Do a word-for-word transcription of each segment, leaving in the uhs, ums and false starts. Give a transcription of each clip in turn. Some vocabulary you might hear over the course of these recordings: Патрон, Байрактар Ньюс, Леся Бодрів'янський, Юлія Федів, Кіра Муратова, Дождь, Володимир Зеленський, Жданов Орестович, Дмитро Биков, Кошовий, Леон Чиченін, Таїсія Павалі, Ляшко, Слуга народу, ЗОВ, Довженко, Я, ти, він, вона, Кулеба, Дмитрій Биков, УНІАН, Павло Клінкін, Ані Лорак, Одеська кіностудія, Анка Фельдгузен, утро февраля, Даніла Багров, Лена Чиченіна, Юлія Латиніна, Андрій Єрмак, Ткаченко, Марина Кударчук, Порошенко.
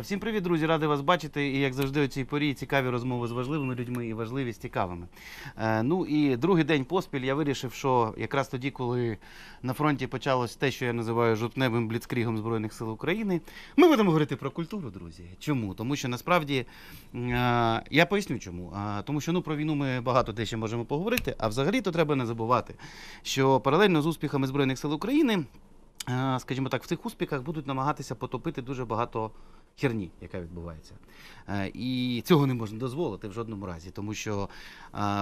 Всім привіт, друзі, радий вас бачити. І, як завжди, у цій порі цікаві розмови з важливими людьми і важливі з цікавими. Ну і другий день поспіль я вирішив, що якраз тоді, коли на фронті почалось те, що я називаю жовтневим бліцкрігом Збройних сил України, ми будемо говорити про культуру, друзі. Чому? Тому що, насправді, я поясню чому. Тому що, ну, про війну ми багато дещо можемо поговорити, а взагалі-то треба не забувати, що паралельно з успіхами Збройних сил України, скажімо так, в цих успіхах будуть намагатися потопити дуже багато херні, яка відбувається. І цього не можна дозволити в жодному разі, тому що,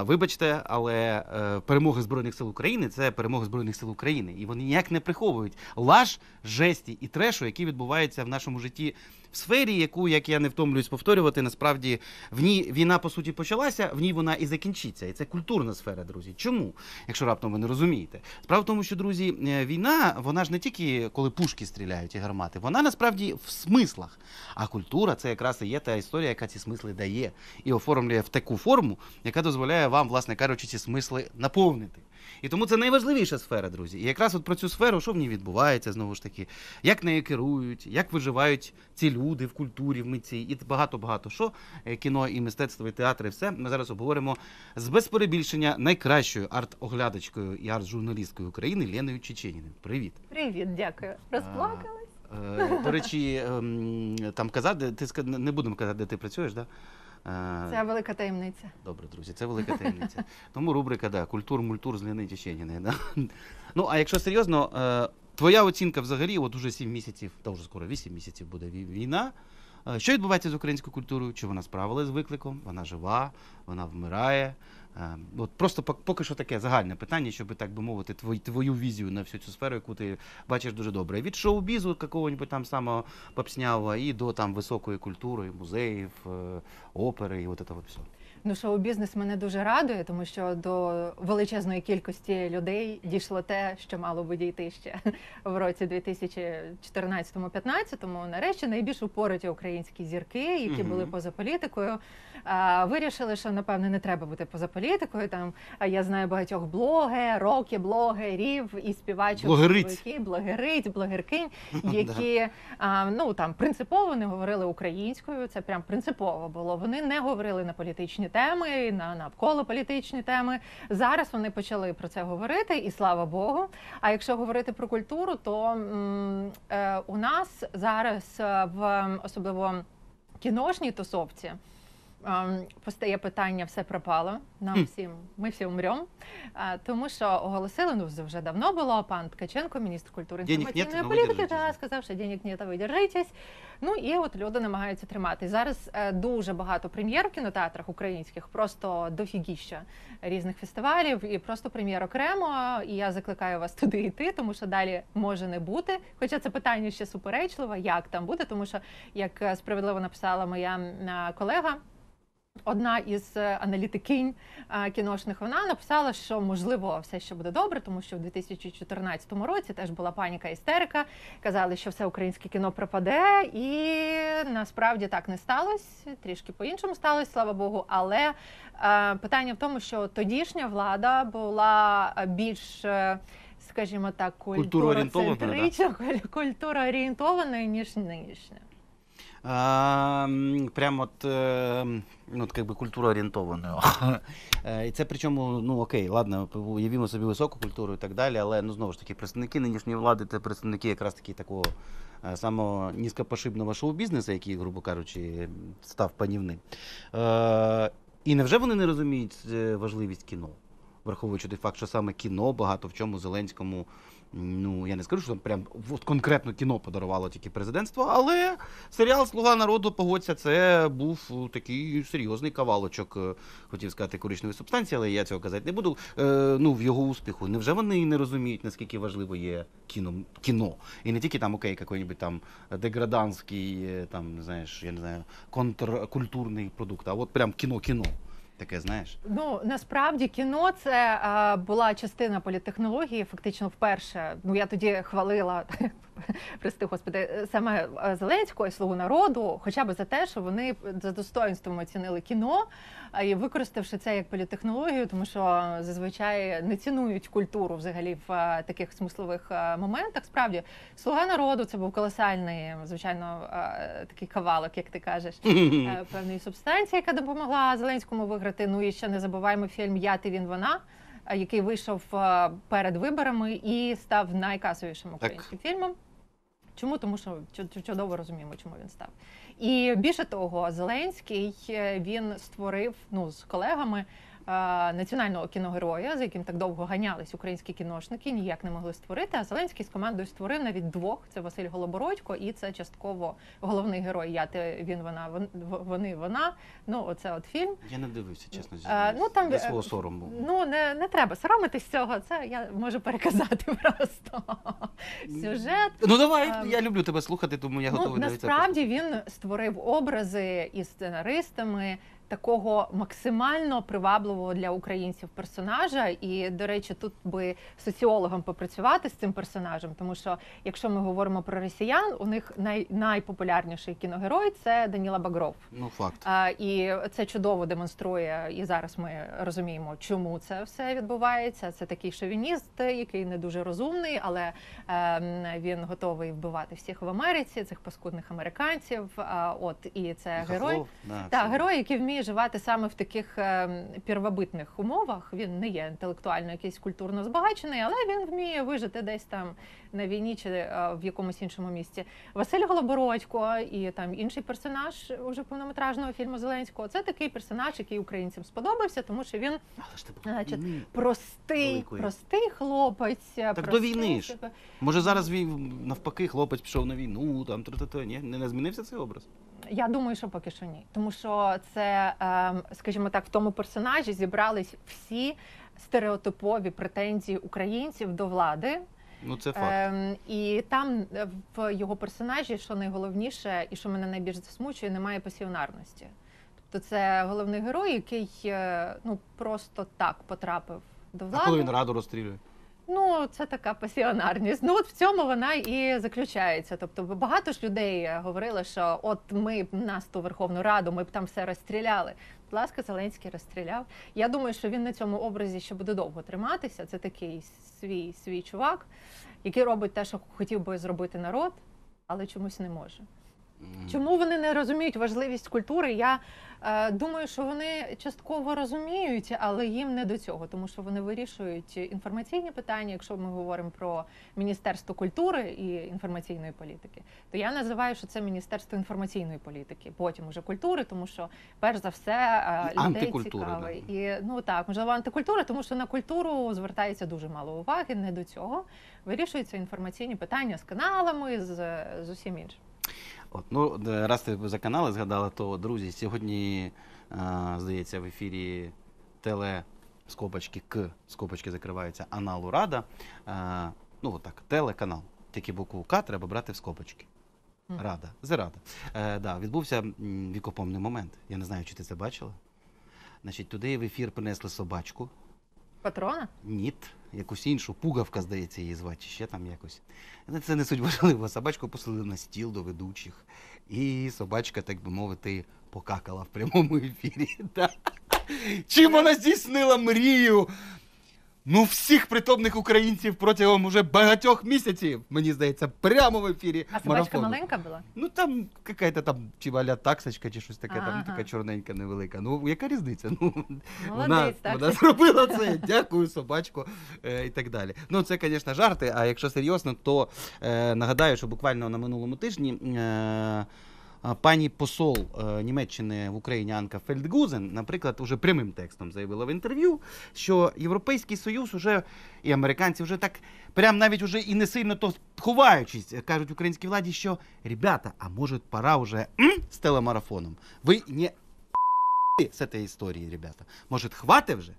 вибачте, але перемоги Збройних сил України – це перемоги Збройних сил України. І вони ніяк не приховують лаж, жесті і трешу, які відбуваються в нашому житті в сфері, яку, як я не втомлююсь повторювати, насправді в ній війна, по суті, почалася, в ній вона і закінчиться. І це культурна сфера, друзі. Чому? Якщо раптом ви не розумієте. Справа в тому, що, друзі, війна, вона ж не тільки коли пушки стріляють і гармати, вона насправді в смислах. А культура – це якраз і є та історія, яка ці смисли дає і оформлює в таку форму, яка дозволяє вам, власне кажучи, ці смисли наповнити. І тому це найважливіша сфера, друзі. І якраз от про цю сферу, що в ній відбувається, знову ж таки, як нею керують, як виживають ці люди в культурі, в митці і багато-багато що, кіно і мистецтво, і театр, і все, ми зараз обговоримо з, без перебільшення, найкращою арт-оглядачкою і арт-журналісткою України Леною Чиченіним. Привіт. Привіт, дякую. Розплакала? До речі, там казати, ти не будемо казати, де ти працюєш, так? Це велика таємниця. Добре, друзі, це велика таємниця. Тому рубрика, так, культур-мультур з Леною Чиченіною. Ну, а якщо серйозно, твоя оцінка взагалі, от уже сім місяців, та вже скоро вісім місяців буде війна. Що відбувається з українською культурою? Чи вона справилась з викликом? Вона жива, вона вмирає? От просто поки що таке загальне питання, щоб, так би мовити, твою візію на всю цю сферу, яку ти бачиш дуже добре. Від шоу-бізу якогось там самого попснявого і до там високої культури, музеїв, опери і от це все. Ну, шоу-бізнес мене дуже радує, тому що до величезної кількості людей дійшло те, що мало би дійти ще в році дві тисячі чотирнадцятому-п'ятнадцятому. Нарешті найбільш упороті українські зірки, які були поза політикою, вирішили, що, напевне, не треба бути поза політикою. Там, я знаю багатьох блогерів, рокі-блогерів і співачок, блогериць, блогеркинь, які, ну, там, принципово не говорили українською, це прям принципово було. Вони не говорили на політичні теми, на навколо політичні теми. Зараз вони почали про це говорити, і слава Богу. А якщо говорити про культуру, то м, е, у нас зараз в особливо кіношній тусовці е, постає питання «все пропало», нам всім, ми всі умремо, е, тому що оголосили, ну це вже давно було, пан Ткаченко, міністр культури і інформаційної політики, да, сказав, що «денег нет, а ви держитесь». Ну і от люди намагаються тримати. Зараз дуже багато прем'єр в кінотеатрах українських, просто дофігіща різних фестивалів і просто прем'єр окремо. І я закликаю вас туди йти, тому що далі може не бути. Хоча це питання ще суперечливе, як там буде, тому що, як справедливо написала моя колега, одна із аналітикинь кіношних, вона написала, що, можливо, все ще буде добре, тому що в дві тисячі чотирнадцятому році теж була паніка, істерика, казали, що все українське кіно пропаде, і насправді так не сталося, трішки по-іншому сталося, слава Богу, але питання в тому, що тодішня влада була більш, скажімо так, культуроцентрична, культуроорієнтована, ніж нинішня. Прямо культуроорієнтованою. І це причому, ну окей, ладно, уявімо собі високу культуру і так далі, але, ну знову ж таки, представники нинішньої влади – це представники якраз таки такого самого низькопошибного шоу-бізнесу, який, грубо кажучи, став панівним. І невже вони не розуміють важливість кіно? Враховуючи той факт, що саме кіно багато в чому Зеленському, ну, я не скажу, що там прям конкретно кіно подарувало тільки президентство, але серіал «Слуга народу», погодься, це був такий серйозний кавалочок, хотів сказати, коричневої субстанції, але я цього казати не буду, ну, в його успіху. Невже вони не розуміють, наскільки важливо є кіно? І не тільки там, окей, якийсь там деграданський, там, не знаєш, я не знаю, контркультурний продукт, а от прям кіно-кіно. Таке, знаєш? Ну, насправді, кіно – це була частина політтехнології, фактично, вперше. Ну, я тоді хвалила прости господи, саме Зеленського і «Слугу народу», хоча б за те, що вони за достоинством оцінили кіно, і використавши це як політехнологію, тому що зазвичай не цінують культуру взагалі в таких смислових моментах. Справді, «Слуга народу» – це був колосальний, звичайно, такий кавалок, як ти кажеш, певної субстанції, яка допомогла Зеленському виграти. Ну і ще не забуваємо фільм «Я, ти, він, вона», який вийшов перед виборами і став найкасовішим українським фільмом. Чому? Тому що чудово розуміємо, чому він став. І більше того, Зеленський, він створив, ну, з колегами національного кіногероя, за яким так довго ганялись українські кіношники, ніяк не могли створити, а Зеленський з командою створив навіть двох, це Василь Голобородько і це частково головний герой «Я, ти, він, вона, вони, вона». Ну, оце от фільм. Я не дивився, чесно, для свого сорому. Ну, не треба соромитись цього, це я можу переказати просто сюжет. Ну, давай, я люблю тебе слухати, тому я готовий. Насправді, він створив образи із сценаристами, такого максимально привабливого для українців персонажа. І, до речі, тут би соціологам попрацювати з цим персонажем, тому що, якщо ми говоримо про росіян, у них най, найпопулярніший кіногерой – це Даніла Багров. Ну, факт. А, і це чудово демонструє, і зараз ми розуміємо, чому це все відбувається. Це такий шовініст, який не дуже розумний, але е, він готовий вбивати всіх в Америці, цих паскудних американців. А, от, і це і герой, да, та, герой, який вміє живати саме в таких е, первобитних умовах. Він не є інтелектуально якийсь культурно збагачений, але він вміє вижити десь там на війні чи е, в якомусь іншому місці. Василь Голобородько і там інший персонаж уже повнометражного фільму Зеленського. Це такий персонаж, який українцям сподобався, тому що він значить, простий, Великої. простий хлопець. Так простий, до війни ж. Так... Може зараз навпаки хлопець пішов на війну, там тра-та-та. Ні? Не змінився цей образ? Я думаю, що поки що ні. Тому що це, скажімо так, в тому персонажі зібрались всі стереотипові претензії українців до влади. Ну, це факт. І там в його персонажі, що найголовніше і що мене найбільш засмучує, немає пасіонарності. Тобто це головний герой, який ну, просто так потрапив до влади. А коли він раду розстрілює? Ну, це така пасіонарність. Ну, от в цьому вона і заключається. Тобто, багато ж людей говорили, що от ми б нас ту Верховну Раду, ми б там все розстріляли. Будь ласка, Зеленський розстріляв. Я думаю, що він на цьому образі ще буде довго триматися. Це такий свій, свій чувак, який робить те, що хотів би зробити народ, але чомусь не може. Чому вони не розуміють важливість культури? Я е, думаю, що вони частково розуміють, але їм не до цього, тому що вони вирішують інформаційні питання, якщо ми говоримо про Міністерство культури і інформаційної політики, то я називаю, що це Міністерство інформаційної політики, потім уже культури, тому що перш за все е, людей цікаво. І, ну так, можливо, антикультура, тому що на культуру звертається дуже мало уваги, не до цього. Вирішуються інформаційні питання з каналами, з, з усім іншим. От, ну, раз ти за канали згадала, то, друзі, сьогодні, а, здається, в ефірі теле, скобочки, к, скобочки закриваються, аналу Рада. А, ну, отак, телеканал, тільки букву К треба брати в скобочки. Рада, Зе!Рада. Е, да, відбувся вікопомний момент, я не знаю, чи ти це бачила. Значить, туди в ефір принесли собачку. Патрона? Ні, якусь іншу, Пугавка, здається, її звати, чи ще там якось. Це не суть важлива. Собачку посадили на стіл до ведучих. І собачка, так би мовити, покакала в прямому ефірі. Чим вона здійснила мрію? Ну, всіх притомних українців протягом уже багатьох місяців, мені здається, прямо в ефірі марафону. А собачка маленька була? Ну, там якась там чи валя таксочка, чи щось таке, там така чорненька, невелика. Ну, яка різниця? Молодець, так. Вона зробила це, дякую, собачку, і так далі. Ну, це, звісно, жарти, а якщо серйозно, то нагадаю, що буквально на минулому тижні пані посол Німеччини в Україні Анка Фельдгузен, наприклад, уже прямим текстом заявила в інтерв'ю, що Європейський Союз уже, і американці вже так, прям навіть уже і не сильно то ховаючись, кажуть українській владі, що «Ребята, а може пора вже м, з телемарафоном? Ви не ***ли з цієї історії, ребята. Може, хватить вже?»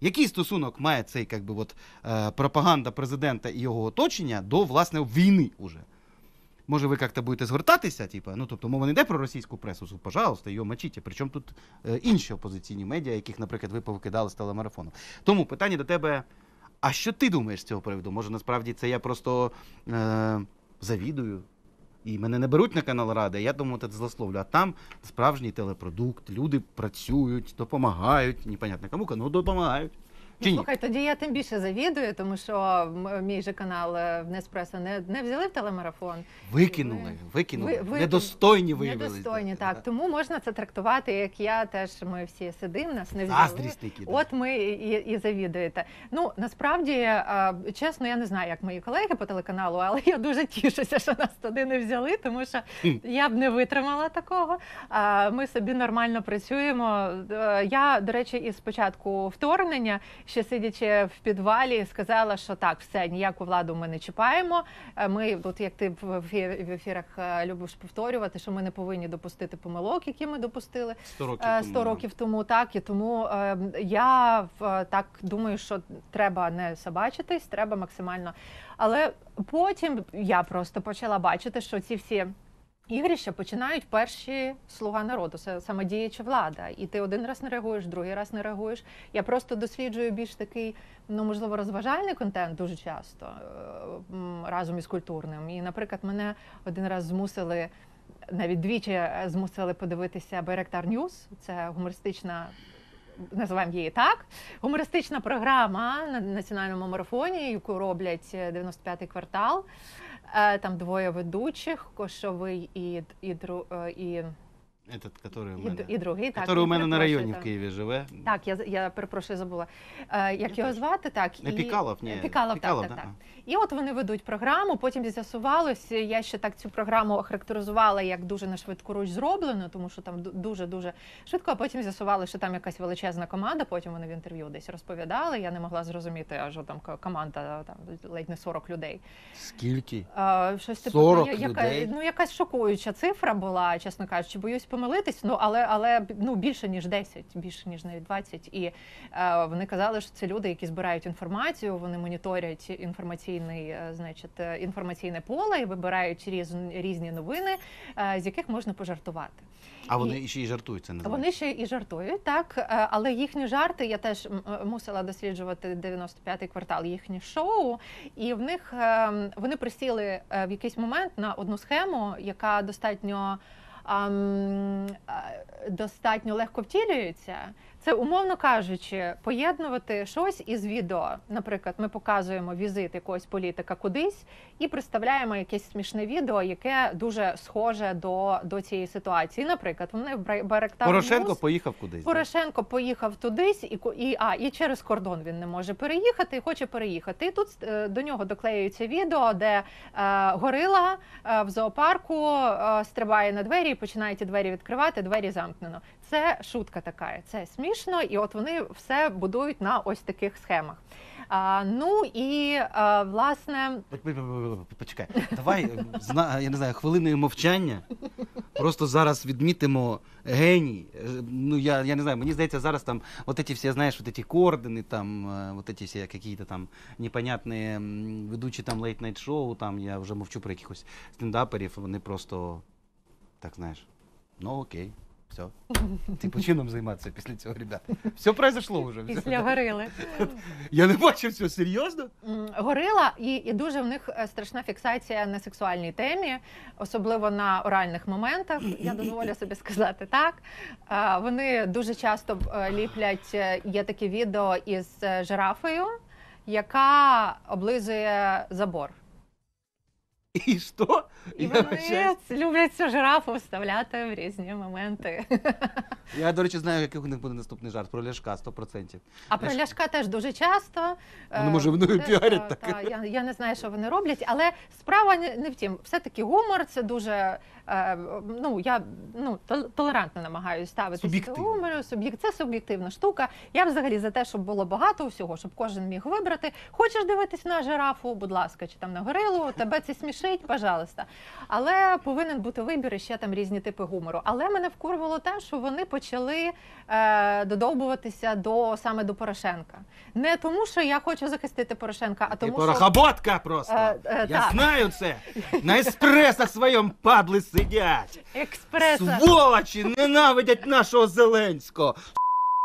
Який стосунок має цей, як би, от, пропаганда президента і його оточення до, власне, війни уже? Може, ви як-то будете звертатися, типу, ну, тобто, мова не йде про російську пресу, пожалуйста, її мочіть. Причому тут е, інші опозиційні медіа, яких, наприклад, ви повикидали з телемарафону. Тому питання до тебе, а що ти думаєш з цього приводу? Може, насправді, це я просто е, завідую. І мене не беруть на канал Рада, я думаю, це злословлю. А там справжній телепродукт, люди працюють, допомагають. Непонятно кому, ну допомагають. Слухай, тоді я тим більше завідую, тому що мій же канал в Неспресо не, не взяли в телемарафон. Викинули, ми... викинули. Ви, ви... Недостойні виявилися. Недостойні, так. так. Тому можна це трактувати, як я теж, ми всі сидимо, нас не взяли. Заздрісники. От ми і, і завідуєте. Ну, насправді, чесно, я не знаю, як мої колеги по телеканалу, але я дуже тішуся, що нас туди не взяли, тому що я б не витримала такого. Ми собі нормально працюємо. Я, до речі, із початку вторгнення, ще сидячи в підвалі, сказала, що так, все, ніяку владу ми не чіпаємо. Ми, от як ти в, ефір, в ефірах любиш повторювати, що ми не повинні допустити помилок, які ми допустили сто років тому. Так, і тому я так думаю, що треба не собачитись, треба максимально. Але потім я просто почала бачити, що ці всі ігрища починають перші «Слуга народу», самодіяча влада. І ти один раз не реагуєш, другий раз не реагуєш. Я просто досліджую більш такий, ну, можливо, розважальний контент дуже часто, разом із культурним. І, наприклад, мене один раз змусили, навіть двічі змусили подивитися «Байракtar News», це гумористична, називаємо її так, гумористична програма на національному марафоні, яку роблять дев'яносто п'ятий квартал. Там двоє ведучих, Кошовий і, і, і, Этот, который у мене. і, і другий. Который так, у мене на районі там в Києві живе. Так, я, я перепрошую, забула. Як я його звати, так. Не і... Пікалов, ні. Пікалов, Пікалов так, да. так, так. І от вони ведуть програму, потім з'ясувалось, я ще так цю програму охарактеризувала як дуже на швидкоруч зроблено, тому що там дуже-дуже швидко, а потім з'ясувалося, що там якась величезна команда, потім вони в інтерв'ю десь розповідали, я не могла зрозуміти, аж там команда, там, ледь не сорок людей. Скільки? А, щось сорок типу, яка, людей? Ну, якась шокуюча цифра була, чесно кажучи, боюсь помилитись, ну, але, але ну, більше, ніж десять, більше, ніж навіть двадцять. І е, вони казали, що це люди, які збирають інформацію, вони моніторять інформаційний, значить, інформаційне поле і вибирають різ, різні новини, е, з яких можна пожартувати. А вони і, ще і жартують, це називається? Вони ще і жартують, так. Але їхні жарти, я теж мусила досліджувати дев'яносто п'ятий квартал, їхні шоу, і в них, е, вони присіли в якийсь момент на одну схему, яка достатньо достатньо легко втілюється. Це, умовно кажучи, поєднувати щось із відео. Наприклад, ми показуємо візит якогось політика кудись і представляємо якесь смішне відео, яке дуже схоже до, до цієї ситуації. Наприклад, вони в Байрактар Ньюс. Порошенко поїхав кудись. Порошенко так? поїхав тудись, і, і, а, і через кордон він не може переїхати, і хоче переїхати. І тут до нього доклеюється відео, де е, горила е, в зоопарку е, стрибає на двері і починає ті двері відкривати, двері замкнено. Це шутка така, це смішно. І от вони все будують на ось таких схемах. А, ну і, а, власне... Почекай, давай, я не знаю, хвилиною мовчання. Просто зараз відмітимо геній. Ну, я, я не знаю, мені здається, зараз там от ці всі, знаєш, от ці координи, там, от ці всі якісь там непонятні ведучі там лейт-найт-шоу, там, я вже мовчу про якихось стендаперів, вони просто, так, знаєш, ну окей. Все. Типу, чим нам займатися після цього, ребята? Все произошло вже. Все. Після горили. Я не бачив все, серйозно? Горила, і, і дуже в них страшна фіксація на сексуальній темі, особливо на оральних моментах, я дозволю собі сказати так. Вони дуже часто ліплять, є такі відео із жирафою, яка облизує забор. І що? І вони вважаю... люблять цю жирафу вставляти в різні моменти. Я, до речі, знаю, який у них буде наступний жарт. Про Ляшка, сто процентів. А Ляшка. Про Ляшка теж дуже часто. Вони, може, мною піарять так. Та, я, я не знаю, що вони роблять, але справа не в тім. Все-таки гумор, це дуже... Ну, я ну, толерантно намагаюся ставитися до гумору. Суб'єк... Це суб'єктивна штука. Я взагалі за те, щоб було багато всього, щоб кожен міг вибрати. Хочеш дивитись на жирафу, будь ласка, чи там на горилу, тебе це смішить, пожалуйста. Але повинен бути вибір і ще там різні типи гумору. Але мене вкурвало те, що вони почали е, додовбуватися до, саме до Порошенка. Не тому, що я хочу захистити Порошенка, а тому, ти що... порохоботка просто! Е, е, я так. знаю це! На еспресо своєму падли сидять! Експреса. Сволочі ненавидять нашого Зеленського!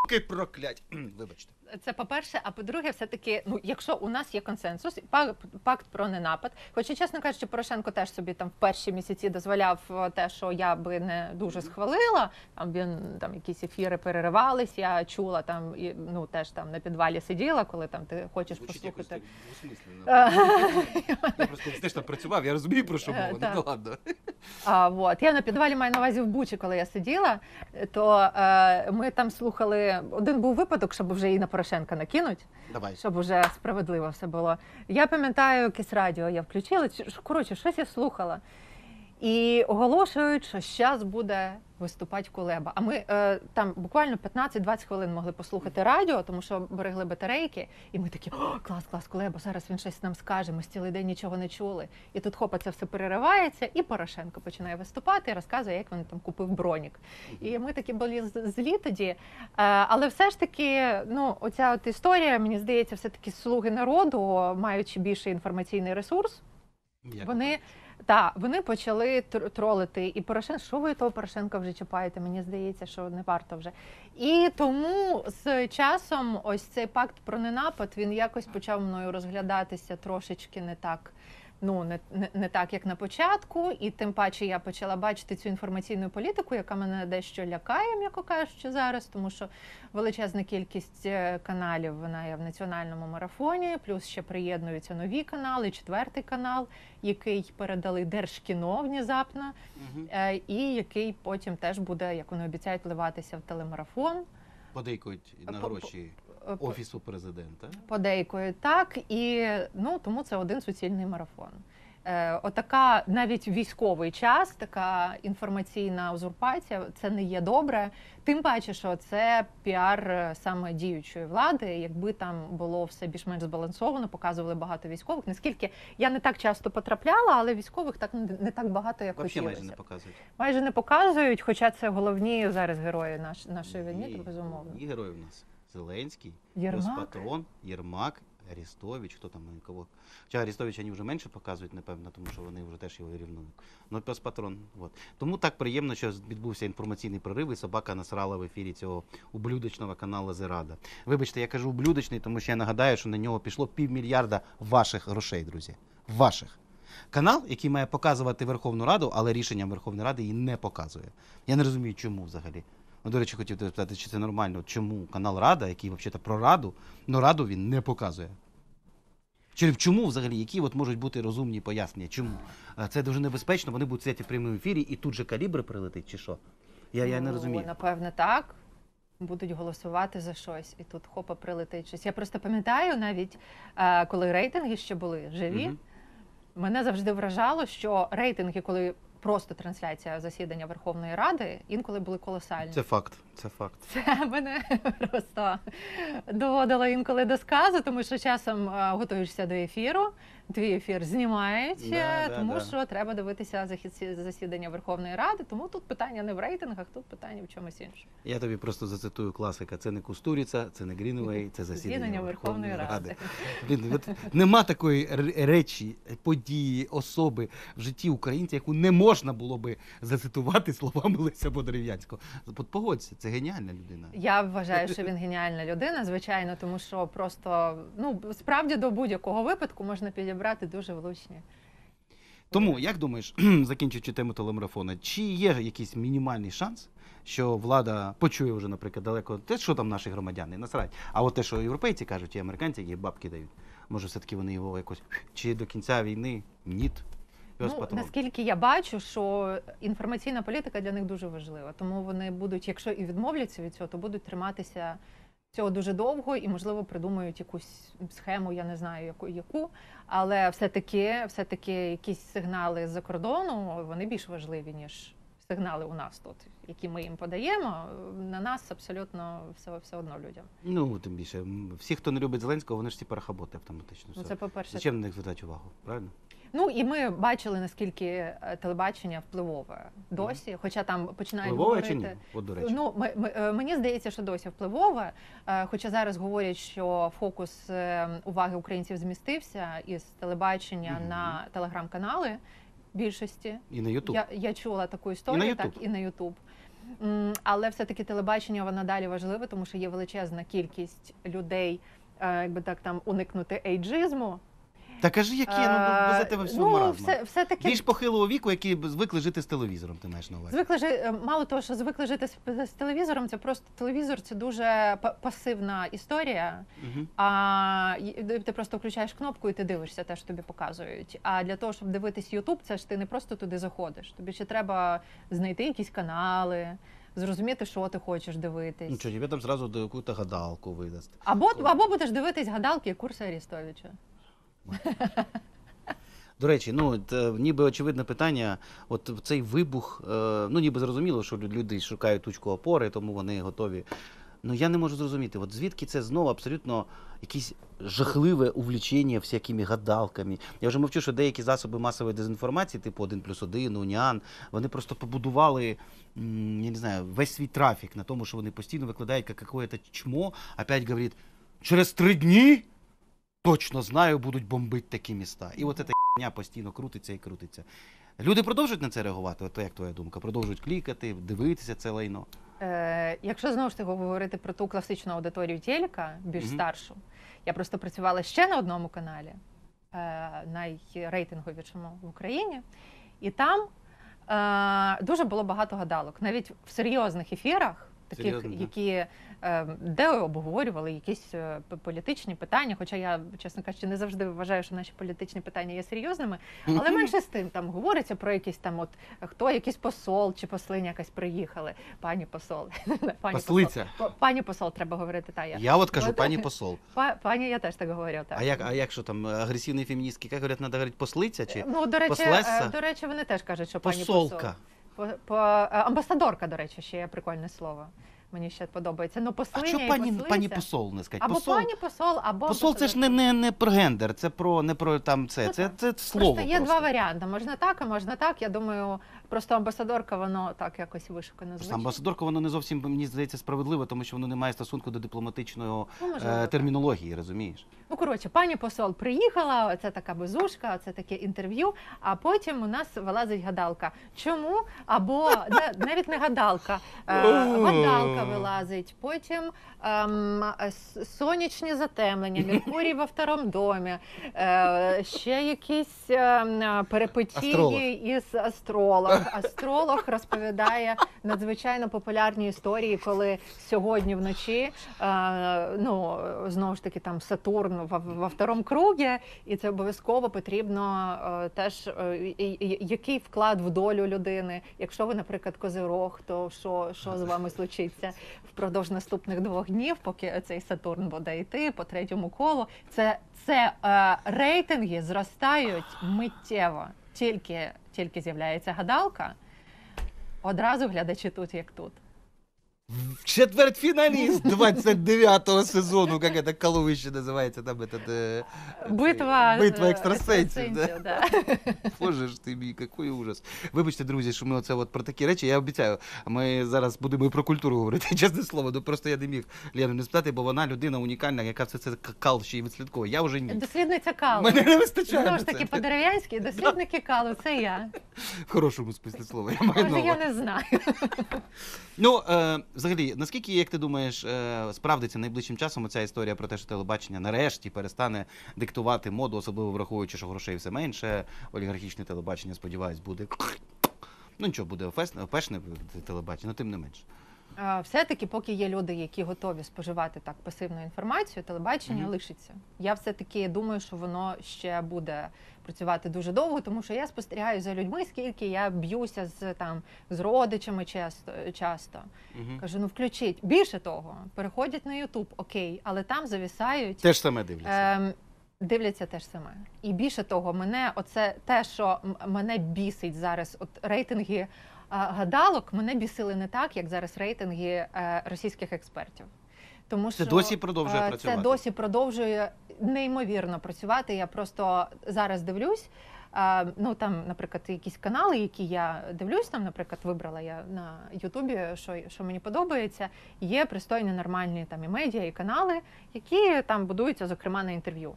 Суки проклять! Вибачте. Це по-перше, а по-друге, все-таки, ну, якщо у нас є консенсус, пакт про ненапад, хоча, чесно кажучи, Порошенко теж собі там в перші місяці дозволяв те, що я би не дуже схвалила, там він, там якісь ефіри переривались, я чула там, і, ну, теж там на підвалі сиділа, коли там ти хочеш звучить послухати. Я просто теж там працював, я розумію, про що було, ну, ладно. А, вот. Я на підвалі маю на увазі в Бучі, коли я сиділа, то е, ми там слухали, один був випадок, щоб вже і на Порошенка накинуть, Давай. щоб вже справедливо все було. Я пам'ятаю, якесь радіо я включила, коротше, щось я слухала. І оголошують, що зараз буде виступати Кулеба. А ми е, там буквально п'ятнадцять-двадцять хвилин могли послухати радіо, тому що берегли батарейки. І ми такі, о, клас, клас, Кулеба, зараз він щось нам скаже, ми з цілий день нічого не чули. І тут хопа, це все переривається, і Порошенко починає виступати і розказує, як він там купив бронік. І ми такі були злі тоді. Е, але все ж таки, ну, оця от історія, мені здається, все-таки слуги народу, маючи більший інформаційний ресурс, як вони... Так, вони почали тролити і Порошенка, що ви того Порошенка вже чіпаєте, мені здається, що не варто вже. І тому з часом ось цей пакт про ненапад, він якось почав мною розглядатися трошечки не так, ну, не, не, не так, як на початку. І тим паче я почала бачити цю інформаційну політику, яка мене дещо лякає, м'яко кажучи, зараз, тому що величезна кількість каналів, вона є в національному марафоні, плюс ще приєднуються нові канали, четвертий канал, який передали Держкіно внезапно, угу. і який потім теж буде, як вони обіцяють, вливатися в телемарафон. Подейкують на гроші Офісу президента. Подейкою, так. І, ну, тому це один суцільний марафон. Е, отака, навіть військовий час, така інформаційна узурпація, це не є добре. Тим паче, що це піар саме діючої влади. Якби там було все більш-менш збалансовано, показували багато військових. Наскільки я не так часто потрапляла, але військових так не так багато, як хотілося. Майже не показують. Майже не показують, хоча це головні зараз герої наш, нашої війни, безумовно. І герої в нас. Зеленский, Єрмак. Плюс Патрон, Єрмак, Арістович, хто там на кого. Хоча Арістовича вони вже менше показують, напевно, тому що вони вже теж його рівнують. Ну, плюс Патрон. От. Тому так приємно, що відбувся інформаційний прорив, і собака насрала в ефірі цього ублюдочного каналу Зе!Рада. Вибачте, я кажу ублюдочний, тому що я нагадаю, що на нього пішло півмільярда ваших грошей, друзі. Ваших. Канал, який має показувати Верховну Раду, але рішенням Верховної Ради її не показує. Я не розумію, чому взагалі. Ну, до речі, хотів тебе питати, чи це нормально, чому канал Рада, який взагалі про Раду, но Раду він не показує. Чи, чому взагалі, які от можуть бути розумні пояснення, чому? Це дуже небезпечно, вони будуть сидіти в прямому ефірі і тут же калібри прилетить, чи що? Я, я не розумію. Ну, напевно, так. Будуть голосувати за щось, і тут хопа прилетить щось. Я просто пам'ятаю навіть, коли рейтинги ще були живі, угу. мене завжди вражало, що рейтинги, коли... Просто трансляція засідання Верховної Ради інколи були колосальні. Це факт. Це факт. Це мене просто доводило інколи до сказу, тому що часом готуєшся до ефіру, твій ефір знімають, да, тому да, що да. треба дивитися засідання Верховної Ради, тому тут питання не в рейтингах, тут питання в чомусь іншому. Я тобі просто зацитую класика. Це не Кустуріця, це не Грінвей, це засідання, засідання Верховної Ради. Ради. Нема такої речі, події, особи в житті українця, яку не можна було би зацитувати словами Леся Бодрів'янського. Погодься, це геніальна людина. Я вважаю, що він геніальна людина, звичайно, тому що просто, ну, справді до будь-якого випадку можна підібрати дуже влучні. Тому, як думаєш, закінчуючи тему телемарафону, чи є якийсь мінімальний шанс, що влада почує вже, наприклад, далеко те, що там наші громадяни насрать, а от те, що європейці кажуть, і американці, які бабки дають, може все-таки вони його якось, чи до кінця війни, ні? Ну, наскільки я бачу, що інформаційна політика для них дуже важлива, тому вони будуть, якщо і відмовляться від цього, то будуть триматися цього дуже довго і, можливо, придумають якусь схему, я не знаю, яку, яку. Але все-таки, все-таки якісь сигнали з-за кордону, вони більш важливі, ніж сигнали у нас тут, які ми їм подаємо, на нас абсолютно все, все одно людям. Ну, тим більше, всі, хто не любить Зеленського, вони ж ці парахаботи автоматично. Ну, це по-перше. Зачем на них звертати увагу, правильно? Ну, і ми бачили, наскільки телебачення впливове досі, хоча там починають впливове говорити... Впливове чи ні? От, до речі. Ну, ми, ми, мені здається, що досі впливове, хоча зараз говорять, що фокус уваги українців змістився із телебачення угу. на телеграм-канали більшості. І на Ютуб. Я, я чула таку історію, і так, і на Ютуб. Але все-таки телебачення воно далі важливе, тому що є величезна кількість людей, якби так там уникнути ейджизму. Так кажи, які, ну без тебе всього маразму. Більш похилого віку, які звикли жити з телевізором, ти маєш на увазі? Звикли жити, мало того, що звикли жити з телевізором, це просто телевізор, це дуже пасивна історія. А ти просто включаєш кнопку і ти дивишся те, що тобі показують. А для того, щоб дивитись ютуб, це ж ти не просто туди заходиш. Тобі ще треба знайти якісь канали, зрозуміти, що ти хочеш дивитись. Ну що, тебе там зразу до якусь гадалку видасть. Або будеш дивитись гадалки і курси Арістовича. До речі, ну, ніби очевидне питання, от цей вибух, ну ніби зрозуміло, що люди шукають точку опори, тому вони готові. Ну я не можу зрозуміти, от звідки це знову абсолютно якесь жахливе увлічення всякими гадалками. Я вже мовчу, що деякі засоби масової дезінформації, типу один плюс один, УНІАН, вони просто побудували, я не знаю, весь свій трафік на тому, що вони постійно викладають як якесь чмо, опять говорять, через три дні? Точно знаю, будуть бомбити такі міста. І от ця х**ня постійно крутиться і крутиться. Люди продовжують на це реагувати? От як твоя думка? Продовжують клікати, дивитися це лайно? Якщо знову ж таки говорити про ту класичну аудиторію телека, більш старшу, я просто працювала ще на одному каналі, найрейтинговішому в Україні, і там дуже було багато гадалок. Навіть в серйозних ефірах, таких, які, де обговорювали якісь політичні питання, хоча я, чесно кажучи, не завжди вважаю, що наші політичні питання є серйозними, але менше з тим, там говориться про якісь там, от, хто, якийсь посол чи послиня якась приїхали, пані посол. Послиця. Пані посол, треба говорити, та я. Я от кажу, пані посол. Пані, я теж так говорю, так. А як, що там, агресивні феміністки, як говорять, треба говорити послиця чи послесса? До речі, вони теж кажуть, що пані посол. Посолка. Амбасадорка, до речі, ще є прикольне слово. Мені ще подобається. Ну, послиня і послиця. А що пані посол не сказати? Або пані посол, або... Посол – це ж не про гендер, це не про там це, це слово просто. Є два варіанти. Можна так, а можна так. Я думаю, просто амбасадорка, воно так якось вишукано звучить. Амбасадорка, воно не зовсім, мені здається, справедливо, тому що воно не має стосунку до дипломатичної термінології, розумієш? Ну, коротше, пані посол приїхала, оце така безушка, оце таке інтерв'ю, а потім у нас вилазить гадалка. Чому? Або навіть не гадалка, гадалка. Вилазить, потім сонячні затемнення, Меркурій во второму домі, ще якісь перепитії із астролог. Астролог розповідає надзвичайно популярні історії, коли сьогодні вночі, ну, знову ж таки, там Сатурн во второму кругі, і це обов'язково потрібно теж, який вклад в долю людини. Якщо ви, наприклад, Козирог, то що з вами случиться впродовж наступних двох днів, поки цей Сатурн буде йти по третьому колу. Це, це е, рейтинги зростають миттєво. Тільки, тільки з'являється гадалка, одразу глядачі тут як тут. Четвертьфиналист двадцять дев'ятого сезону, как это Каловище называется, там этот... Э, битва, битва экстрасенсов, экстрасенсов, да? Да. Боже ж ти мій, який ужас. Вибачте, друзі, що ми оце от про такі речі, я обіцяю, ми зараз будемо і про культуру говорити, чесне слово, ну просто я не міг Лену не спитати, бо вона людина унікальна, яка все це кал ще й відслідковує, я вже ні. Дослідниця калу. Мене не вистачає. Знову ж таки, по-дерев'янськи, дослідники калу, це я. В хорошому смислі слова, я маю нове. Я не знаю. Ну, взагалі, наскільки, як ти думаєш, справдиться найближчим часом оця історія про те, що телебачення нарешті перестане диктувати моду, особливо враховуючи, що грошей все менше, олігархічне телебачення, сподіваюсь, буде... Ну нічого, буде опешне телебачення, але тим не менше. Все-таки, поки є люди, які готові споживати так пасивну інформацію, телебачення лишиться. Я все-таки думаю, що воно ще буде працювати дуже довго, тому що я спостерігаю за людьми, скільки я б'юся з, там, з родичами часто, часто. Uh-huh. Кажу, ну включіть. Більше того, переходять на ютуб, окей, але там зависають... Те ж саме дивляться. Ем, дивляться те ж саме. І більше того, мене оце те, що мене бісить зараз, от рейтинги гадалок, мене бісили не так, як зараз рейтинги російських експертів. Тому що це досі продовжує працювати. Це досі продовжує неймовірно працювати. Я просто зараз дивлюсь, ну там, наприклад, якісь канали, які я дивлюсь, там, наприклад, вибрала я на ютубі, що, що мені подобається, є пристойні, нормальні там і медіа, і канали, які там будуються, зокрема, на інтерв'ю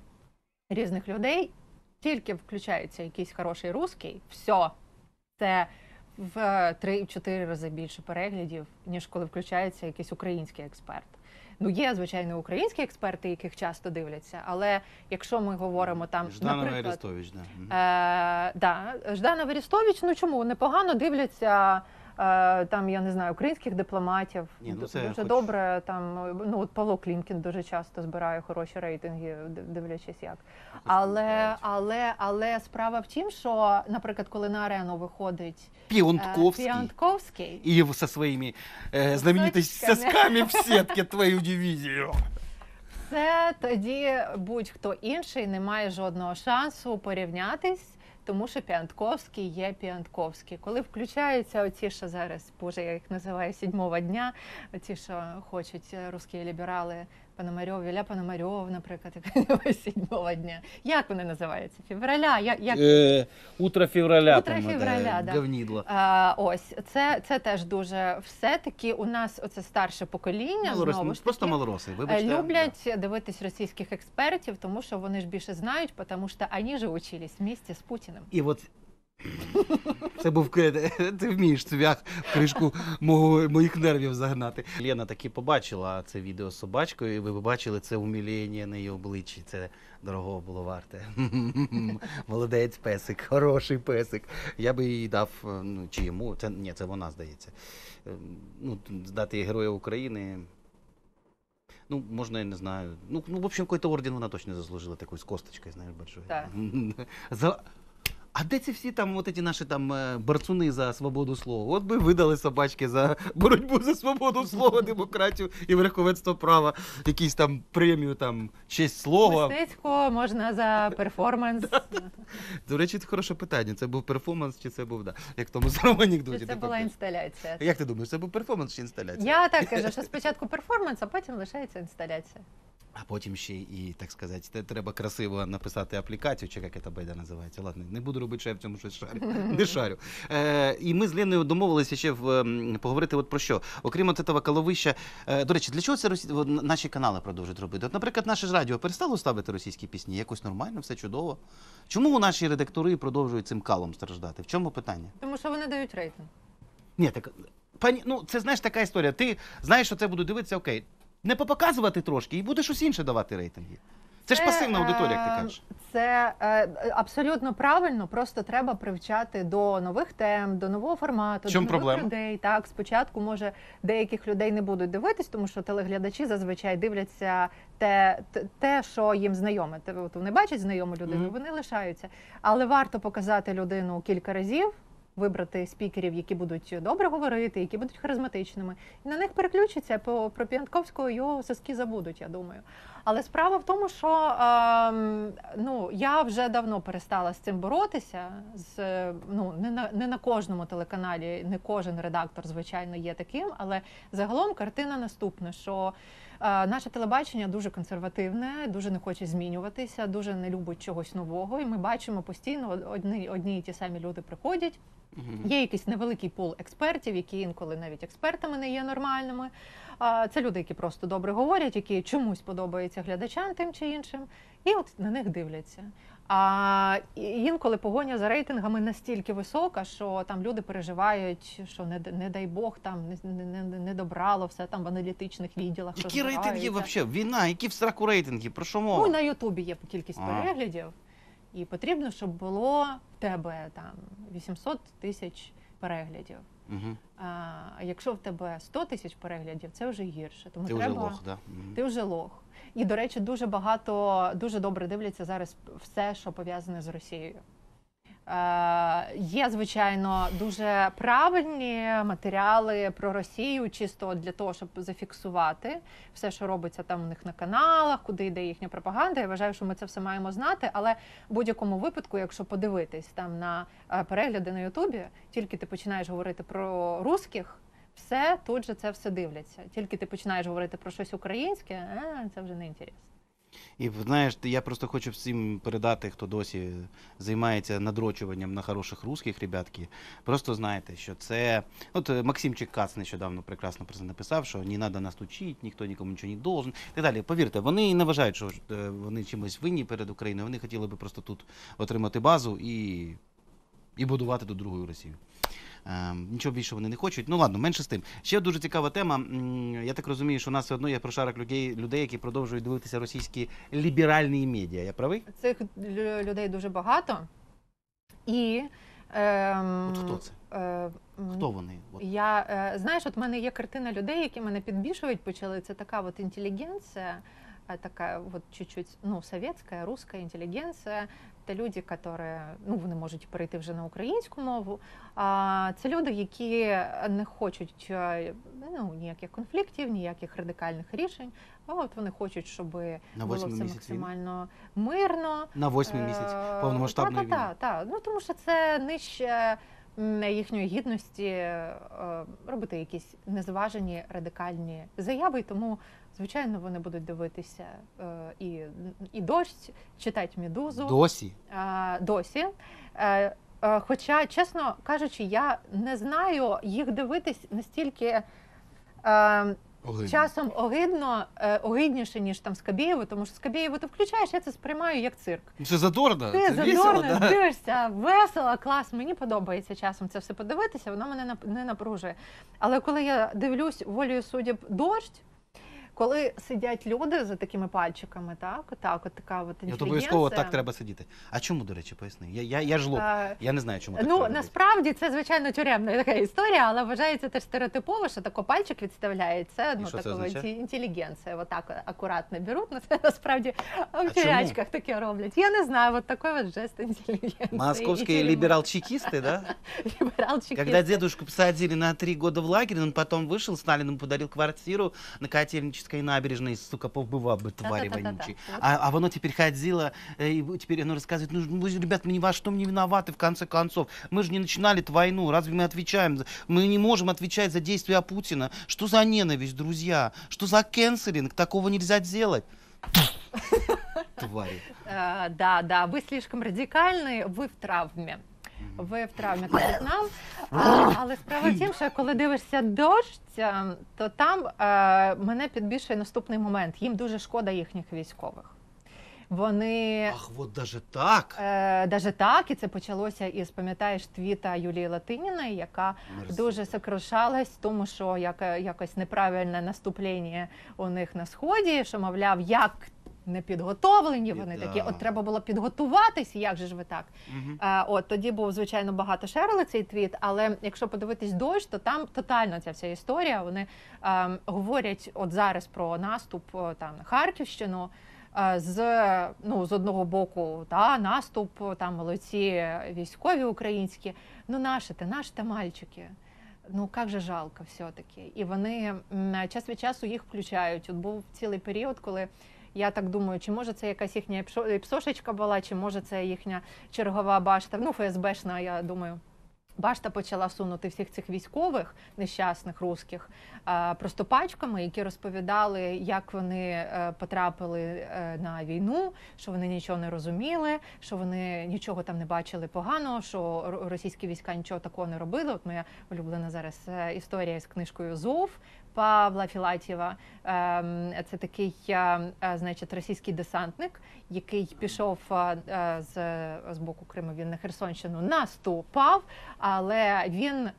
різних людей. Тільки включається якийсь хороший русський, все, це в три-чотири рази більше переглядів, ніж коли включається якийсь український експерт. Ну, є, звичайно, українські експерти, яких часто дивляться, але якщо ми говоримо там, Жданов Орестович, да. Е, да, Жданов Орестович, ну чому? Непогано дивляться е, там, я не знаю, українських дипломатів. Ні, ну, це дуже хоч... добре, там, ну, от Павло Клінкін дуже часто збирає хороші рейтинги, дивлячись як. Але, але, але справа в тім, що, наприклад, коли на арену виходить Піонтковський, е, Піонтковський і зі своїми е, знаменитими сосками в сітки твою дивізію. Все, тоді будь-хто інший не має жодного шансу порівнятись, тому що Піонтковський є Піонтковський. Коли включаються оці, що зараз, боже, я їх називаю сьомого дня, оці, що хочуть русські ліберали, Пономарьов, Віля Пономарьов, наприклад, сьомого дня. Як вони називаються? Февраля? Як, як... Е, утро февраля. Утро февраля, да. Говнідло. А, ось, це, це теж дуже все-таки у нас оце старше покоління, малороси, знову ж таки, просто малороси, вибачте. Люблять да. дивитись російських експертів, тому що вони ж більше знають, тому що вони ж учились вместе з Путіним. І от... Це був, ти вмієш цвях в кришку мого, моїх нервів загнати. Лена таки побачила це відео з собачкою, і ви бачили це умілення на її обличчі. Це дорого було варте. Молодець песик, хороший песик. Я би їй дав, ну, чи йому, це, ні, це вона, здається. Ну, здати їй Героя України. Ну, можно, я не знаю. Ну, ну в общем, какой-то орден вона точно заслужила, такой с косточкой, знаешь, большой. Так. За... А де ці всі там, от ці наші там борцуни за свободу слова? От би видали собачки за боротьбу за свободу слова, демократію і верховенство права. Якісь там премію, там, честь слова. Мистецько, можна за перформанс. До речі, це хороше питання. Це був перформанс чи це був, да, як в тому старому анекдоті. Чи це була інсталяція? Як ти думаєш, це був перформанс чи інсталяція? Я так кажу, що спочатку перформанс, а потім лишається інсталяція. А потім ще і, так сказати, треба красиво написати аплікацію, чи як це байда називається. Ладно, не буду робити, що я в цьому щось шарю. Не шарю. Е, і ми з Леною домовилися ще в, поговорити от про що. Окрім от цього коловища, е, до речі, для чого це росі... наші канали продовжують робити? От, наприклад, наше ж радіо перестало ставити російські пісні, якось нормально, все чудово. Чому наші редактори продовжують цим калом страждати? В чому питання? Тому що вони дають рейтинг. Ні, так, пані, ну, це, знаєш, така історія. Ти знаєш, що це буду дивитися, окей. Не попоказувати трошки, і будеш щось інше давати рейтинги. Це, це ж пасивна аудиторія, як ти кажеш. Це абсолютно правильно, просто треба привчати до нових тем, до нового формату, до нових проблема? людей. Так, спочатку, може, деяких людей не будуть дивитись, тому що телеглядачі зазвичай дивляться те, те що їм знайоме. От вони бачать знайому людину, mm-hmm. вони лишаються. Але варто показати людину кілька разів, вибрати спікерів, які будуть добре говорити, які будуть харизматичними. І на них переключиться, по, про Піонтковського його соски забудуть, я думаю. Але справа в тому, що е, ну, я вже давно перестала з цим боротися. З, ну, не, на, не на кожному телеканалі, не кожен редактор, звичайно, є таким, але загалом картина наступна, що е, наше телебачення дуже консервативне, дуже не хоче змінюватися, дуже не любить чогось нового. І ми бачимо постійно, одні, одні і ті самі люди приходять. Є якийсь невеликий пул експертів, які інколи навіть експертами не є нормальними. Це люди, які просто добре говорять, які чомусь подобаються глядачам тим чи іншим, і от на них дивляться. А інколи погоня за рейтингами настільки висока, що там люди переживають, що не, не дай Бог, там не, не, не добрало все там в аналітичних відділах. Які рейтинги взагалі? Війна, які в сраку рейтинги? Про що мова? Ну, на Ютубі є кількість а. переглядів. І потрібно, щоб було в тебе там вісімсот тисяч переглядів. Угу. А якщо в тебе сто тисяч переглядів, це вже гірше. Тому ти треба... вже лох, да? Угу. Ти вже лох. І, до речі, дуже багато, дуже добре дивляться зараз все, що пов'язане з Росією. Е, є, звичайно, дуже правильні матеріали про Росію, чисто для того, щоб зафіксувати все, що робиться там у них на каналах, куди йде їхня пропаганда. Я вважаю, що ми це все маємо знати, але в будь-якому випадку, якщо подивитись там на перегляди на Ютубі, тільки ти починаєш говорити про русських, все, тут же це все дивляться. Тільки ти починаєш говорити про щось українське, а, це вже не інтересно. І, знаєш, я просто хочу всім передати, хто досі займається надрочуванням на хороших русських, ребятки, просто знаєте, що це... От Максимчик Кац нещодавно прекрасно про це написав, що не треба нас учить, ніхто нікому нічого не должен, так далі. Повірте, вони не вважають, що вони чимось винні перед Україною, вони хотіли би просто тут отримати базу і, і будувати ту другу Росію. Нічого більше вони не хочуть. Ну ладно, менше з тим. Ще дуже цікава тема. Я так розумію, що у нас все одно є прошарок людей, людей, які продовжують дивитися російські ліберальні медіа. Я правий? Цих людей дуже багато. І... Ем, от хто це? Е, хто вони? Я, е, знаєш, от в мене є картина людей, які мене підбішують почали. Це така от інтелігенція, така вот чуть-чуть, ну, советская, русская интеллигенция, це люди, которые, ну, вони можуть перейти вже на українську мову, а це люди, які не хочуть, ну, ніяких конфліктів, ніяких радикальних рішень, а от вони хочуть, щоб було все максимально мирно. На восьмий місяць повномасштабної війни. Так, так, ну, тому що це нижче їхньої гідності робити якісь незважені радикальні заяви, тому звичайно, вони будуть дивитися і, і «Дождь», читати «Медузу». Досі? Досі. Хоча, чесно кажучи, я не знаю, їх дивитись настільки огидно. Часом огидно, огидніше, ніж там Скабєєву, тому що Скабєєву ти включаєш, я це сприймаю як цирк. Це задорно, ти це задорно, весело, да? Дивишся, весело, клас, мені подобається часом це все подивитися, воно мене не напружує. Але коли я дивлюсь волею суддів «Дождь», коли сидять люди за такими пальчиками, так, так, от така от інтелігенція. От обов'язково так треба сидіти. А чому, до речі, поясни? Я, я, я ж лоб, я не знаю, чому так. Ну, насправді, це, звичайно, тюремна така історія, але вважається теж стереотипово, що тако пальчик відставляється, ну, такова інтелігенція, от так акуратно беруть, ну, це насправді в тюрячках таке роблять. Я не знаю, от такий от жест інтелігенції. Московські ліберал-чекісти, да? Ліберал-чекісти. Когда дедушку посадили на три года в лагерь, он потом вышел, Сталин ему подарил квартиру на Котельнической набережной, сука, побывал бы, твари да, да, вонючие. Да, да, да. А, а оно теперь ходило, и теперь оно рассказывает, ну, ребят, мы ни во что не виноваты, в конце концов. Мы же не начинали эту войну, разве мы отвечаем? Мы не можем отвечать за действия Путина. Что за ненависть, друзья? Что за кэнселинг? Такого нельзя делать. Твари. Да, да, вы слишком радикальны, вы в травме. Ви в травмі кажуть нам, але справа в тім, що коли дивишся «Дождь», то там е, мене підбільшує наступний момент. Їм дуже шкода їхніх військових. Вони... Ах, от даже так? Е, даже так, і це почалося із, пам'ятаєш, твіта Юлії Латиніної, яка Мерси. Дуже сокрушалась, тому що як, якось неправильне наступлення у них на Сході, що, мовляв, як... не підготовлені вони такі, от треба було підготуватись, як же ж ви так? Угу. А, от, тоді був, звичайно, багато шерили цей твіт, але якщо подивитись «Дощ», то там тотально ця вся історія, вони а, говорять от зараз про наступ там, на Харківщину, а, з, ну, з одного боку та, наступ, там молодці військові українські, ну наші-то, наші-то мальчики. Ну, як же жалко все-таки. І вони час від часу їх включають. От був цілий період, коли я так думаю, чи може це якась їхня псошечка була, чи може це їхня чергова башта, ну ФСБшна, я думаю. Башта почала сунути всіх цих військових, нещасних, русських, просто пачками, які розповідали, як вони потрапили на війну, що вони нічого не розуміли, що вони нічого там не бачили поганого, що російські війська нічого такого не робили. От моя улюблена зараз історія з книжкою «Зов» Павла Філатєва. Це такий, значить, російський десантник, який пішов з, з боку Криму, він на Херсонщину наступав, але він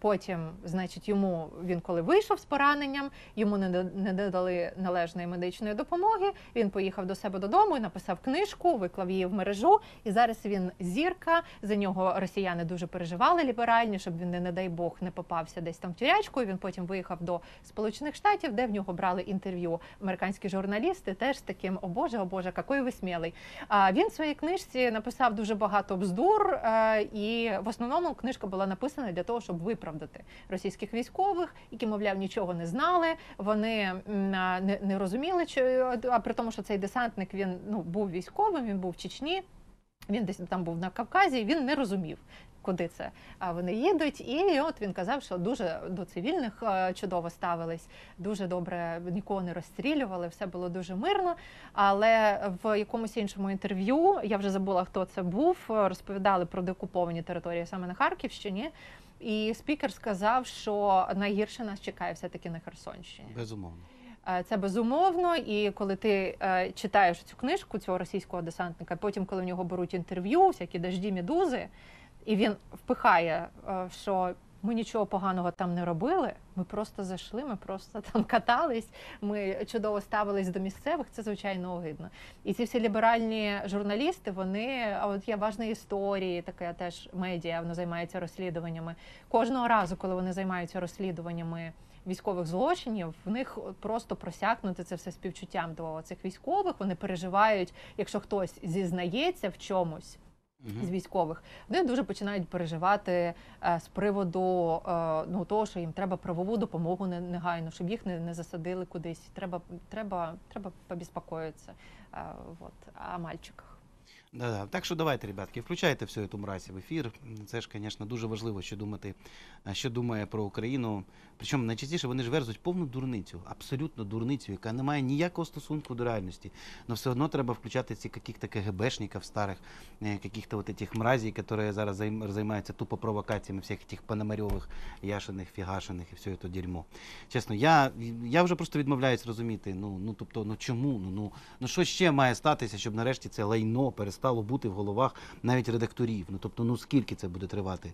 потім, значить, йому, він коли вийшов з пораненням, йому не, не додали належної медичної допомоги, він поїхав до себе додому і написав книжку, виклав її в мережу, і зараз він зірка, за нього росіяни дуже переживали ліберальні, щоб він, не дай Бог, не попався десь там в тюрячку, і він потім виїхав до Сполучених Штатів, де в нього брали інтерв'ю американські журналісти, теж з таким «О Боже, о Боже, який ви смілий». Він в своїй книжці написав дуже багато бздур, і в основному книжка була написана для того, щоб виправдати російських військових, які, мовляв, нічого не знали, вони не розуміли, а при тому, що цей десантник, він, ну, був військовим, він був в Чечні, він десь там був на Кавказі, він не розумів, куди це вони їдуть. І от він казав, що дуже до цивільних чудово ставились, дуже добре, нікого не розстрілювали, все було дуже мирно. Але в якомусь іншому інтерв'ю, я вже забула, хто це був, розповідали про деокуповані території саме на Харківщині. І спікер сказав, що найгірше нас чекає все-таки на Херсонщині. Безумовно. Це безумовно, і коли ти читаєш цю книжку цього російського десантника, потім, коли в нього беруть інтерв'ю, всякі «Дожді», «Медузи», і він впихає, що Ми нічого поганого там не робили, ми просто зайшли, ми просто там катались, ми чудово ставились до місцевих, це, звичайно, огидно. І ці всі ліберальні журналісти, вони, а от є важні історії, таке теж медіа, воно займається розслідуваннями. Кожного разу, коли вони займаються розслідуваннями військових злочинів, в них просто просякнути це все співчуттям до цих військових, вони переживають, якщо хтось зізнається в чомусь, з військових, вони дуже починають переживати е, з приводу е, ну, того, що їм треба правову допомогу негайно, щоб їх не, не засадили кудись. Треба, треба, треба побеспокоїтися е, вот, о мальчиках. Да-да. Так що давайте, ребятки, включайте всю цю мразь в ефір. Це ж, звісно, дуже важливо, що думати, що думає про Україну. Причому найчастіше вони ж верзуть повну дурницю, абсолютно дурницю, яка не має ніякого стосунку до реальності. Но все одно треба включати ці каких-то КГБшників старих, каких-то вот этих мразей, які зараз займаються тупо провокаціями всіх тих пономарьових, яшиних, фігашиних і все це дерьмо. Чесно, я, я вже просто відмовляюсь розуміти, ну, ну тобто, ну чому, ну, ну, ну що ще має статися, щоб нарешті це лайно перестало стало бути в головах навіть редакторів. Ну, тобто, ну скільки це буде тривати?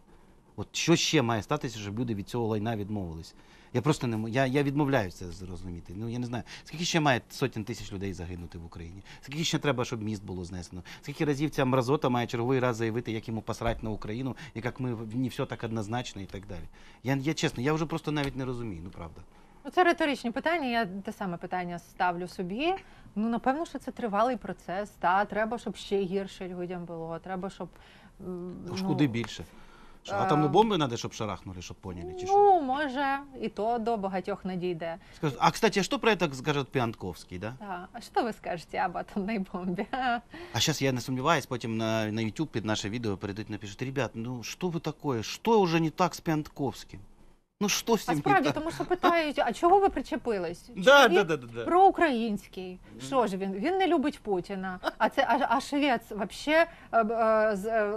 От що ще має статися, щоб люди від цього лайна відмовились? Я просто не я, я відмовляюся зрозуміти. Ну я не знаю, скільки ще має сотень тисяч людей загинути в Україні? Скільки ще треба, щоб міст було знесено? Скільки разів ця мразота має черговий раз заявити, як йому посрать на Україну, і як ми не все так однозначно і так далі? Я, я чесно, я вже просто навіть не розумію, ну правда. Це риторичні питання, я те саме питання ставлю собі. Ну, напевно, що це тривалий процес, та треба, щоб ще гірше людям було, треба, щоб... Тож ну, куди більше? Що, а там ну, бомби треба, щоб шарахнули, щоб поняли, чи що? Ну, може, і то до багатьох надійде. Скажу, а, кстати, що про це скаже Піонтковський, да? Да. А що ви скажете об атомній бомбі? А зараз, я не сумніваюсь, потім на, на YouTube під наше відео перейдуть, напишуть, ребят, ну, що ви таке, що вже не так з Піонтковським? Ну, що всім а справді, тому що питають, а чого ви причепились? Да, да, да, да. Проукраїнський. Що ж він? Він не любить Путіна. А це а, а швець вообще,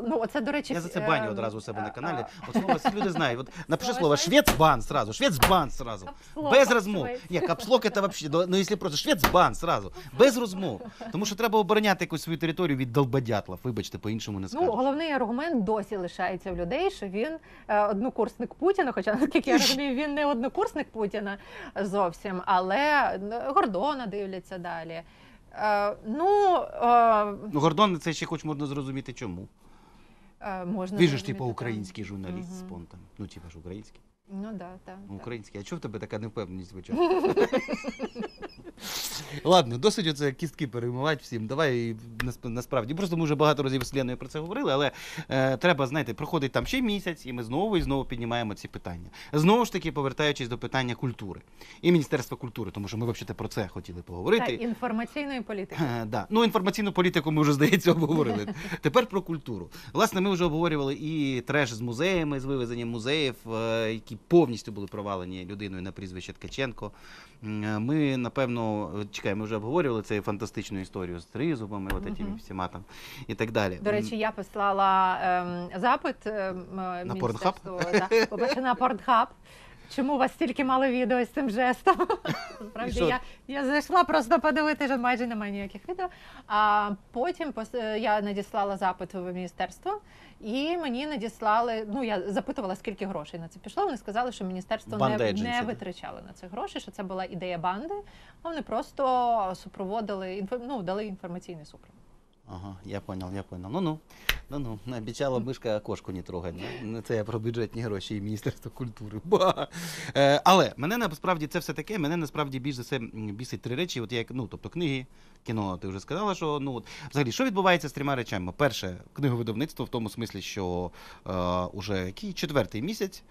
ну, оце, до речі... Я за це баню одразу у себе на каналі. От слово, люди знають. От, напиши слово «швець-бан» сразу, «швець-бан» сразу. Капслок, без розмов. Ні, капслок це взагалі, ну, якщо просто «швець-бан» сразу, без розмов. Тому що треба обороняти якусь свою територію від долбодятлов, вибачте, по-іншому не скажеш. Ну, головний аргумент досі лишається в людей, що він однокурсник Путіна, хоча наскільки я розумію, він не однокурсник Путіна зовсім, але Гордона дивляться далі. Е, ну, е... ну, Гордон, це ще хоч можна зрозуміти чому. Е, можна він же ж типу український журналіст угу. з понтом. Ну, типу ж український. Ну да, так. Да, український. Да. А чого в тебе така невпевненість звичайно? Ладно, досить оце кістки перемивати всім. Давай насправді. Просто ми вже багато разів з Леною про це говорили, але е, треба, знаєте, проходить там ще місяць, і ми знову і знову піднімаємо ці питання. Знову ж таки, повертаючись до питання культури і Міністерства культури, тому що ми взагалі про це хотіли поговорити. Так, інформаційної політики. Е, да. Ну, інформаційну політику ми вже, здається, обговорили. Тепер про культуру. Власне, ми вже обговорювали і треш з музеями, з вивезенням музеїв, е, які повністю були провалені людиною на прізвище Ткаченко. Ми, напевно, чекай, ми вже обговорювали цю фантастичну історію з тризубами, угу. от цими всіма там і так далі. До речі, я послала ем, запит ем, на Порнхаб. Да, на Порнхаб. Чому у вас стільки мало відео з цим жестом? Справді, я, я зайшла просто подивитися, що майже немає ніяких відео. А потім пос... я надіслала запит в міністерство, і мені надіслали, ну я запитувала, скільки грошей на це пішло, вони сказали, що міністерство не, не витрачало на це гроші, що це була ідея банди, а вони просто супроводили, ну, дали інформаційний супровід. Ага, я понял, я понял. Ну-ну, ну-ну, обіцяла мишка кошку не трогать. Це я про бюджетні гроші і Міністерство культури. Ба! Е, але мене насправді це все таке, мене насправді більш за все бісить три речі. От я, ну, тобто книги, кіно, ти вже сказала, що, ну, от, взагалі, що відбувається з трьома речами? Перше, книговидавництво в тому смислі, що е, уже який четвертий місяць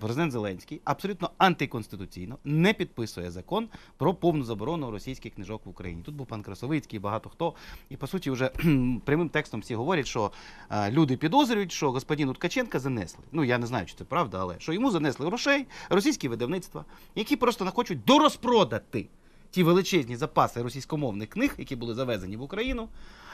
президент Зеленський абсолютно антиконституційно не підписує закон про повну заборону російських книжок в Україні. Тут був пан Красовицький, багато хто. І, по суті, вже прямим текстом всі говорять, що а, люди підозрюють, що господину Ткаченка занесли. Ну, я не знаю, чи це правда, але що йому занесли грошей російські видавництва, які просто хочуть дорозпродати ті величезні запаси російськомовних книг, які були завезені в Україну.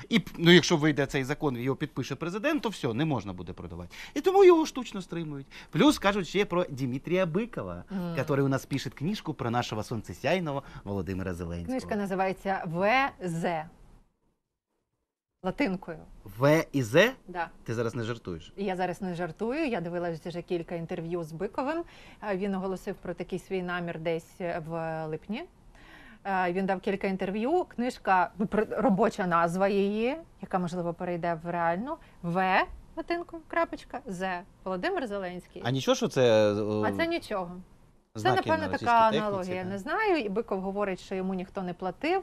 І ну, якщо вийде цей закон, його підпише президент, то все, не можна буде продавати. І тому його штучно стримують. Плюс кажуть ще про Дмитрія Бикова, який mm. у нас пише книжку про нашого сонцесяйного Володимира Зеленського. Книжка називається «Ве! Зе!». Латинкою. В і З? Да. Ти зараз не жартуєш? Я зараз не жартую. Я дивилася вже кілька інтерв'ю з Биковим. Він оголосив про такий свій намір десь в липні. Він дав кілька інтерв'ю. Книжка, робоча назва її, яка, можливо, перейде в реальну. В, латинкою, крапочка, З. Володимир Зеленський. А нічого, що це... А це нічого. Це, напевно, така аналогія, я не знаю. І Биков говорить, що йому ніхто не платив,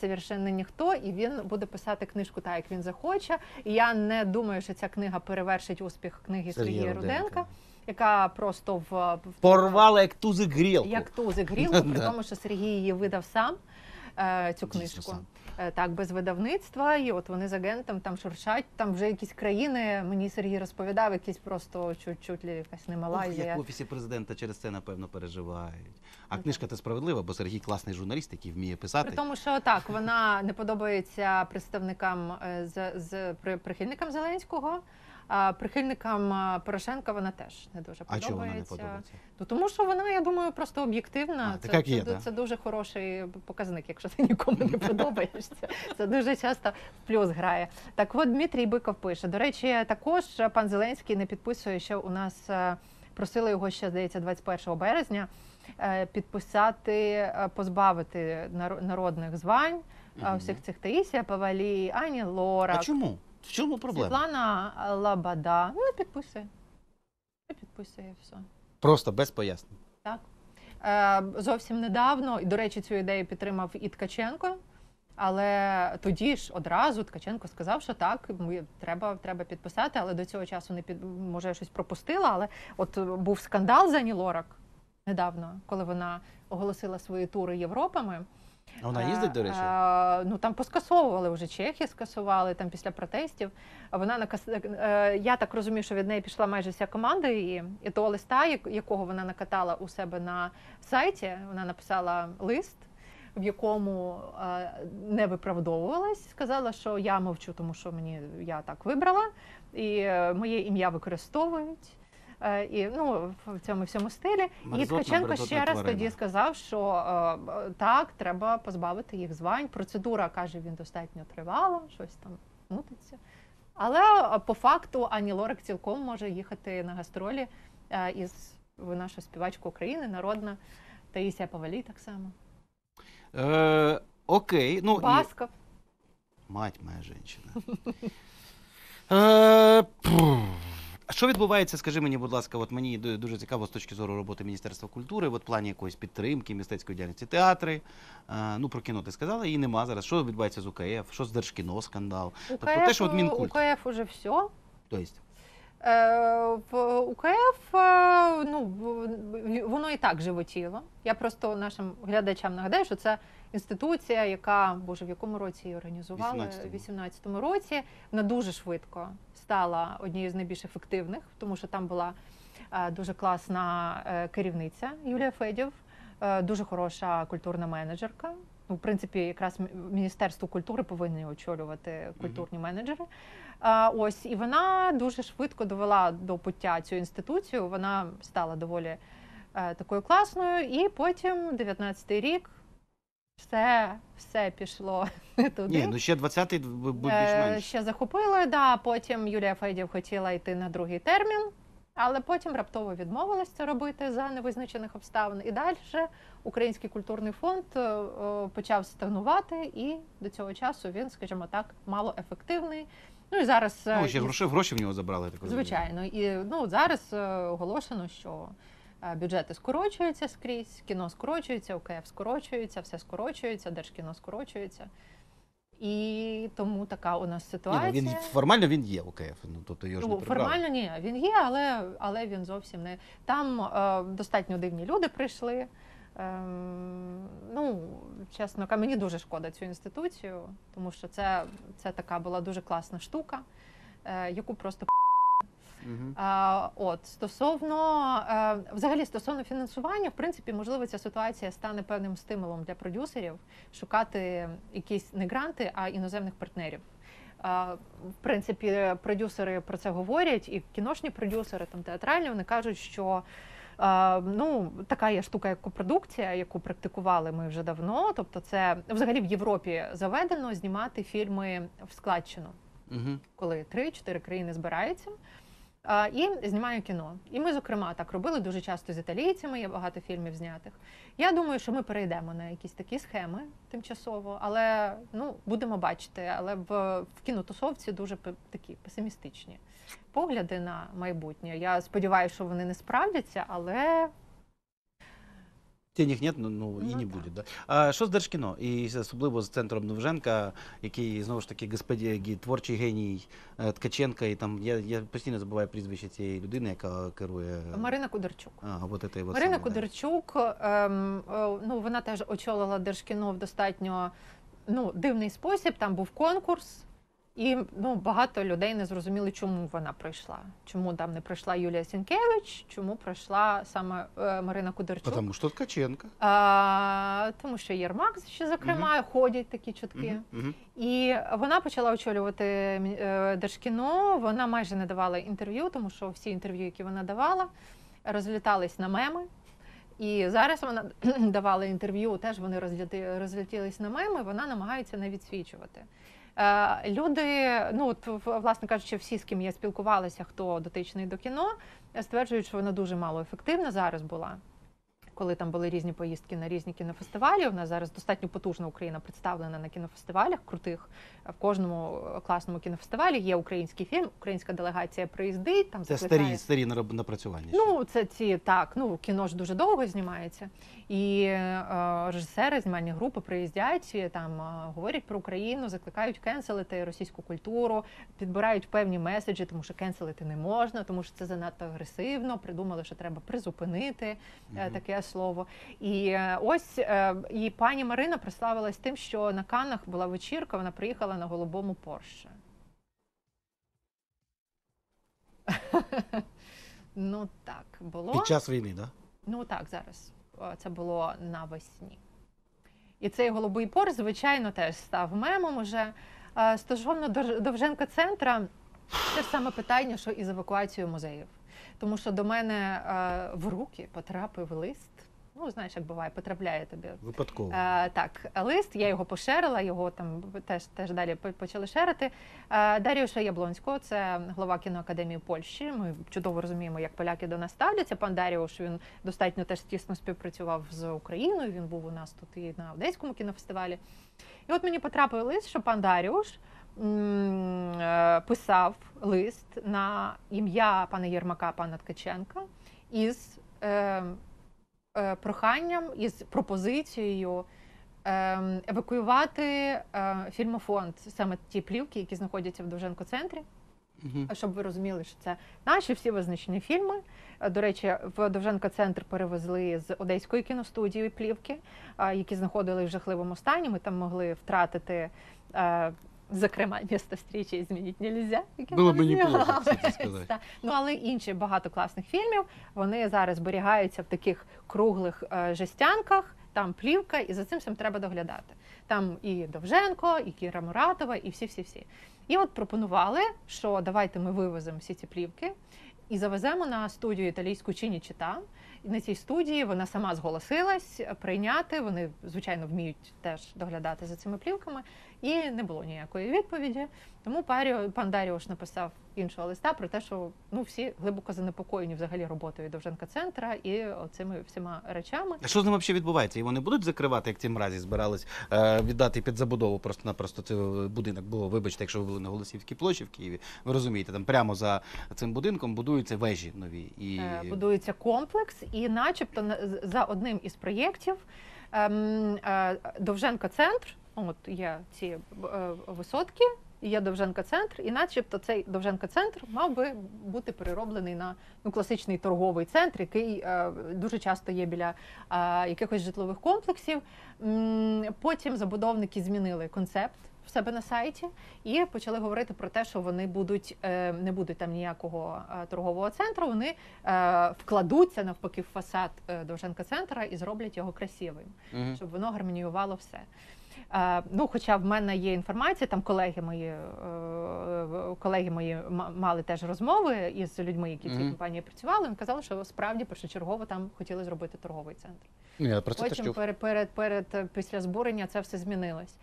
совершенно ніхто, і він буде писати книжку так, як він захоче. І я не думаю, що ця книга перевершить успіх книги Сергія Руденка, яка просто в... Порвала як тузик грілку. Як тузик грілку, при тому, що Сергій її видав сам, цю книжку. Так, без видавництва, і от вони з агентом там шуршать, там вже якісь країни, мені Сергій розповідав, якісь просто чуть-чуть якась не Малайзія. Як в Офісі Президента через це, напевно, переживають. А ну, книжка-то справедлива, бо Сергій класний журналіст, який вміє писати. При тому, що так, вона не подобається представникам, з, з, при, прихильникам Зеленського, а прихильникам Порошенка вона теж не дуже подобається. А чого вона не подобається? Ну, тому що вона, я думаю, просто об'єктивна. Це, це, це, це дуже хороший показник, якщо ти нікому не подобаєшся. Це дуже часто в плюс грає. Так от Дмитрій Биков пише. До речі, також пан Зеленський не підписує, що у нас просили його ще, здається, двадцять першого березня підписати, позбавити народних звань угу. всіх цих Таїсія, Павалі, Ані Лорак. А чому? В чому проблема? Світлана Лабада. Ну, підписує. Підписує, все. Просто без пояснень? Так. Е, зовсім недавно, і, до речі, цю ідею підтримав і Ткаченко, але тоді ж одразу Ткаченко сказав, що так, ми, треба, треба підписати, але до цього часу, не під, може, я щось пропустила, але от був скандал з Ані Лорак недавно, коли вона оголосила свої тури Європами. А вона їздить, до речі? А, ну, там поскасовували вже, чехи скасували, там після протестів. Вона накас... Я так розумію, що від неї пішла майже вся команда її. І того листа, якого вона накатала у себе на сайті, вона написала лист, в якому не виправдовувалась, сказала, що я мовчу, тому що мені я так вибрала, і моє ім'я використовують. І, ну, в цьому всьому стилі. Мерзотна, і Ткаченко ще раз тварина. Тоді сказав, що е, так, треба позбавити їх звань. Процедура, каже, він достатньо тривала, щось там мутиться. Але по факту Ані Лорак цілком може їхати на гастролі е, із нашою співачкою України, народна, Таїсія Павалі так само. Е, окей. Ну, Басков. І... Мать моя жінка. А що відбувається, скажи мені, будь ласка, от мені дуже цікаво з точки зору роботи Міністерства культури, в плані якоїсь підтримки, мистецької діяльності, театри, ну про кіно ти сказала, її нема зараз. Що відбувається з УКФ, що з Держкіно, скандал? УКФ, тобто те, що от Мінкульт. УКФ уже все. Тобто? В УКФ, ну, воно і так животіло. Я просто нашим глядачам нагадаю, що це інституція, яка, боже, в якому році її організували? У вісімнадцятому році. Вона дуже швидко стала однією з найбільш ефективних, тому що там була дуже класна керівниця Юлія Федів, дуже хороша культурна менеджерка. В принципі, якраз Міністерство культури повинні очолювати культурні менеджери. Ось, і вона дуже швидко довела до пуття цю інституцію, вона стала доволі такою класною, і потім дев'ятнадцятий рік все, все пішло не туди. Ні, ну ще двадцятий був більш-менш. Ще захопили, да, потім Юлія Федів хотіла йти на другий термін. Але потім раптово відмовилась це робити за невизначених обставин. І далі Український культурний фонд почав стагнувати, і до цього часу він, скажімо так, малоефективний. Ну і зараз... Ну, ще гроші, гроші в нього забрали. Так, звичайно. І ну, зараз оголошено, що бюджети скорочуються скрізь, кіно скорочується, УКФ скорочується, все скорочується, Держкіно скорочується. І тому така у нас ситуація. Ні, ну він, формально він є УКФ, ну, тобто його ж не прибрали. Формально ні, він є, але, але він зовсім не... Там е, достатньо дивні люди прийшли. Е, ну, чесно, мені дуже шкода цю інституцію, тому що це, це така була дуже класна штука, е, яку просто угу. е, от, стосовно, е, взагалі, стосовно фінансування, в принципі, можливо, ця ситуація стане певним стимулом для продюсерів шукати якісь не гранти, а іноземних партнерів. Е, в принципі, продюсери про це говорять, і кіношні продюсери, там, театральні, вони кажуть, що Ну, така є штука, як копродукція, яку практикували ми вже давно. Тобто це взагалі в Європі заведено знімати фільми в складчину, угу. коли три-чотири країни збираються і знімаю кіно. І ми, зокрема, так робили дуже часто з італійцями, є багато фільмів знятих. Я думаю, що ми перейдемо на якісь такі схеми тимчасово, але, ну, будемо бачити. Але в, в кінотусовці дуже такі песимістичні погляди на майбутнє. Я сподіваюся, що вони не справдяться, але... Тініх нет, ну, ну і не так. буде. Да? А що з Держкіно? І особливо з центром Довженка, який, знову ж таки, господі, творчий геній Ткаченка, і там, я, я постійно забуваю прізвище цієї людини, яка керує... Марина Кударчук. А, вот это вот Марина саме, Кударчук, ем, ну, вона теж очолила Держкіно в достатньо, ну, дивний спосіб, там був конкурс, і, ну, багато людей не зрозуміли, чому вона прийшла. Чому там не прийшла Юлія Сінкевич, чому прийшла саме е, Марина Кударчук. Тому що Ткаченко. А, тому що Єрмак, ще, зокрема, uh -huh. ходять такі чутки. Uh -huh. Uh -huh. І вона почала очолювати е, Держкіно, вона майже не давала інтерв'ю, тому що всі інтерв'ю, які вона давала, розлітались на меми. І зараз вона давала інтерв'ю, теж вони розляти, розлітілись на меми, вона намагається не відсвічувати. Люди, ну, от, власне кажучи, всі, з ким я спілкувалася, хто дотичний до кіно, стверджують, що вона дуже мало ефективна зараз була, коли там були різні поїздки на різні кінофестивалі. У нас зараз достатньо потужна Україна представлена на кінофестивалях крутих. В кожному класному кінофестивалі є український фільм, українська делегація приїздить. Там це закликає... старі, старі напрацювання. Ну, це ці, так, ну, кіно ж дуже довго знімається. І е, режисери, знімальні групи приїздять, там, е, говорять про Україну, закликають кенселити російську культуру, підбирають певні меседжі, тому що кенселити не можна, тому що це занадто агресивно, придумали, що треба призупинити, е, таке слово. І ось і пані Марина прославилась тим, що на Каннах була вечірка, вона приїхала на голубому Порше. Ну так, було. Під час війни, так? Ну так, зараз. Це було навесні. І цей голубий Порш, звичайно, теж став мемом уже. Стосовно Довженка центра, те ж саме питання, що і з евакуацією музеїв. Тому що до мене е, в руки потрапив лист. Ну, знаєш, як буває, потрапляє тобі. Випадково. Е, так, лист, я його поширила, його там теж, теж далі почали шерити. Е, Даріуша Яблонського, це глава кіноакадемії Польщі. Ми чудово розуміємо, як поляки до нас ставляться. Пан Даріуш, він достатньо теж тісно співпрацював з Україною, він був у нас тут і на Одеському кінофестивалі. І от мені потрапив лист, що пан Даріуш писав лист на ім'я пана Єрмака, пана Ткаченка із е, е, проханням, із пропозицією е, евакуювати е, фільмофонд, саме ті плівки, які знаходяться в Довженко-центрі, угу. щоб ви розуміли, що це наші всі визначені фільми. До речі, в Довженко-центр перевезли з Одеської кіностудії плівки, е, які знаходили в жахливому стані, ми там могли втратити е, зокрема, місто зустрічі змінити нельзя. Було б неплохо, це сказати. Ну, але інші багато класних фільмів, вони зараз зберігаються в таких круглих е, жестянках, там плівка, і за цим всім треба доглядати. Там і Довженко, і Кіра Муратова, і всі-всі-всі. І от пропонували, що давайте ми вивеземо всі ці плівки і завеземо на студію італійську Чині Чита. І на цій студії вона сама зголосилась прийняти, вони, звичайно, вміють теж доглядати за цими плівками, і не було ніякої відповіді. Тому пан Даріуш написав іншого листа про те, що, ну, всі глибоко занепокоєні взагалі роботою Довженко-центра і цими всіма речами. А що з ним взагалі відбувається? І вони будуть закривати, як ці мразі збирались віддати під забудову просто-напросто цей будинок? Бо, вибачте, якщо ви були на Голосіївській площі в Києві, ви розумієте, там прямо за цим будинком будуються вежі нові. І... Будується комплекс, і начебто за одним із проєктів Довженко-центр, от є ці висотки, є Довженко-центр, і начебто цей Довженко-центр мав би бути перероблений на, ну, класичний торговий центр, який е, дуже часто є біля е, якихось житлових комплексів. Потім забудовники змінили концепт в себе на сайті і почали говорити про те, що вони будуть, не будуть там ніякого торгового центру, вони вкладуться навпаки в фасад Довженка центра і зроблять його красивим, угу. щоб воно гармоніювало все. Ну, хоча в мене є інформація, там колеги мої, колеги мої мали теж розмови із людьми, які в цій компанії працювали, вони казали, що справді першочергово там хотіли зробити торговий центр. Я про це теж чув. Потім перед, перед, перед, після збурення це все змінилось.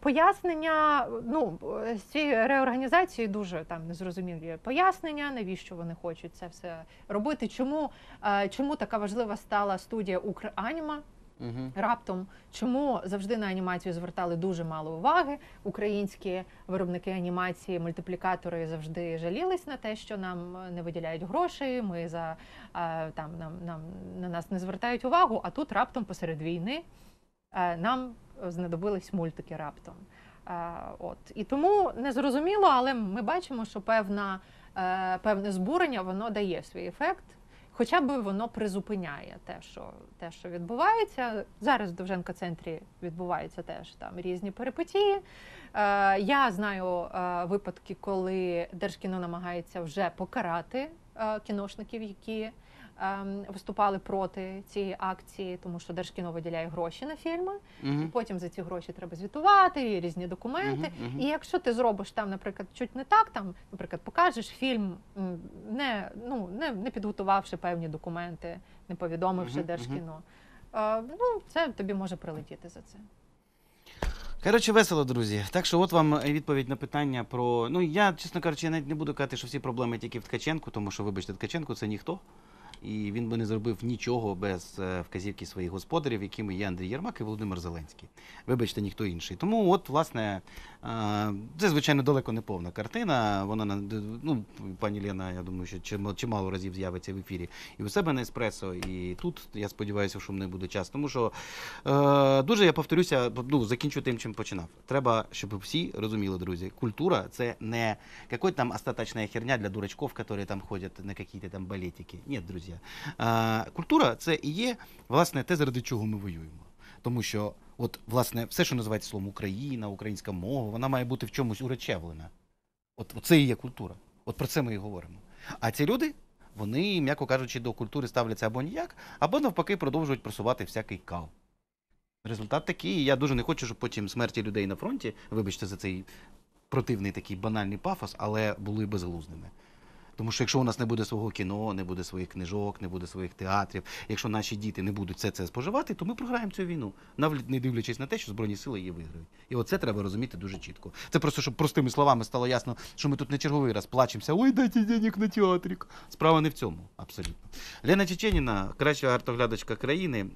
Пояснення, ну, з цієї реорганізації дуже там незрозумілі пояснення, навіщо вони хочуть це все робити, чому, чому така важлива стала студія «Украніма», Угу. раптом, чому завжди на анімацію звертали дуже мало уваги, українські виробники анімації, мультиплікатори завжди жалілись на те, що нам не виділяють грошей, ми за, там, нам, нам, на нас не звертають увагу, а тут раптом посеред війни нам знадобились мультики раптом. От. І тому незрозуміло, але ми бачимо, що певна, певне збурення воно дає свій ефект. Хоча б воно призупиняє те, що, те, що відбувається. Зараз в Довженко-центрі відбуваються теж там різні перипетії. Е, я знаю е, випадки, коли Держкіно намагається вже покарати е, кіношників, які е, виступали проти цієї акції, тому що Держкіно виділяє гроші на фільми, угу. і потім за ці гроші треба звітувати, і різні документи. Угу, угу. І якщо ти зробиш там, наприклад, чуть не так, там, наприклад, покажеш фільм, не, ну, не, не підготувавши певні документи, не повідомивши угу, Держкіно, угу. А, ну, це тобі може прилетіти за це. Коротше, весело, друзі. Так що от вам відповідь на питання про... Ну, я, чесно кажучи, я навіть не буду казати, що всі проблеми тільки в Ткаченку, тому що, вибачте, Ткаченку – це ніхто. І він би не зробив нічого без вказівки своїх господарів, якими є Андрій Єрмак і Володимир Зеленський. Вибачте, ніхто інший. Тому от, власне, це, звичайно, далеко не повна картина. Вона, ну, пані Лена, я думаю, що чимало разів з'явиться в ефірі і у себе на Еспресо, і тут, я сподіваюся, що в неї буде час. Тому що дуже, я повторюся, ну, закінчу тим, чим починав. Треба, щоб всі розуміли, друзі, культура – це не якась там остаточна херня для дурачків, які там ходять на якісь там балетики. Ні, друзі. Культура – це і є, власне, те, заради чого ми воюємо. Тому що, от, власне, все, що називається словом Україна, українська мова, вона має бути в чомусь уречевлена. От це і є культура. От про це ми і говоримо. А ці люди, вони, м'яко кажучи, до культури ставляться або ніяк, або навпаки продовжують просувати всякий кал. Результат такий, і я дуже не хочу, щоб потім смерті людей на фронті, вибачте за цей противний такий банальний пафос, але були безглуздими. Тому що якщо у нас не буде свого кіно, не буде своїх книжок, не буде своїх театрів, якщо наші діти не будуть все це споживати, то ми програємо цю війну, навіть не дивлячись на те, що Збройні сили її виграють. І оце треба розуміти дуже чітко. Це просто, щоб простими словами стало ясно, що ми тут не черговий раз плачемося, ой, дайте денег на театрик. Справа не в цьому, абсолютно. Лена Чиченіна, краща артоглядачка країни,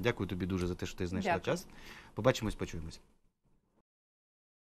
дякую тобі дуже за те, що ти знайшла час. Побачимось, почуємось.